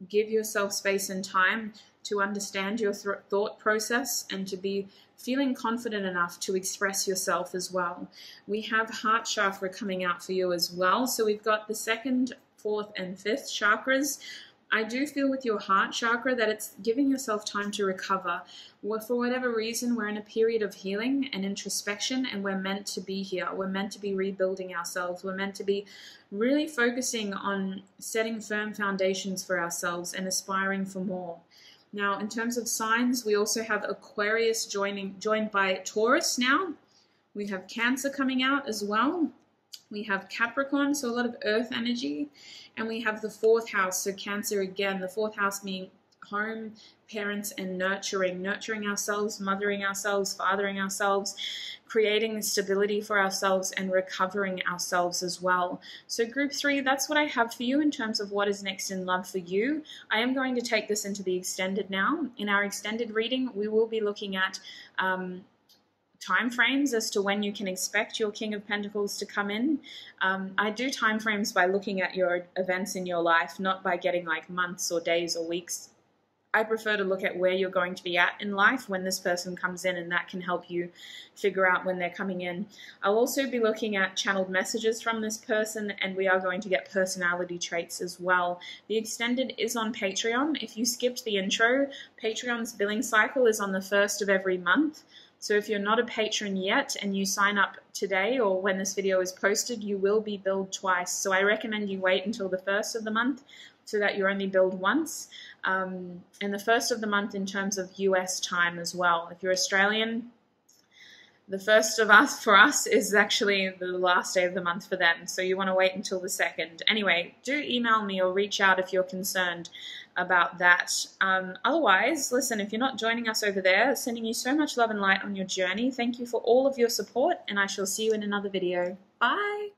give yourself space and time to understand your th- thought process and to be feeling confident enough to express yourself as well. We have heart chakra coming out for you as well, so we've got the second, fourth, and fifth chakras. I do feel with your heart chakra that it's giving yourself time to recover. Well, for whatever reason, we're in a period of healing and introspection, and we're meant to be here. We're meant to be rebuilding ourselves. We're meant to be really focusing on setting firm foundations for ourselves and aspiring for more. Now, in terms of signs, we also have Aquarius joining, joined by Taurus now. We have Cancer coming out as well. We have Capricorn, so a lot of earth energy, and we have the fourth house, so Cancer again, the fourth house being home, parents, and nurturing, nurturing ourselves, mothering ourselves, fathering ourselves, creating stability for ourselves, and recovering ourselves as well. So group three, that's what I have for you in terms of what is next in love for you. I am going to take this into the extended now. In our extended reading, we will be looking at um, time frames as to when you can expect your King of Pentacles to come in. Um, I do time frames by looking at your events in your life, not by getting like months or days or weeks. I prefer to look at where you're going to be at in life when this person comes in, and that can help you figure out when they're coming in. I'll also be looking at channeled messages from this person, and we are going to get personality traits as well. The extended is on Patreon. If you skipped the intro, Patreon's billing cycle is on the first of every month. So if you're not a patron yet and you sign up today or when this video is posted, you will be billed twice. So I recommend you wait until the first of the month so that you're only billed once. Um, and the first of the month in terms of U S time as well. If you're Australian, the first of us for us is actually the last day of the month for them, so you want to wait until the second. Anyway, do email me or reach out if you're concerned about that. Um, otherwise, listen, if you're not joining us over there, sending you so much love and light on your journey. Thank you for all of your support, and I shall see you in another video. Bye!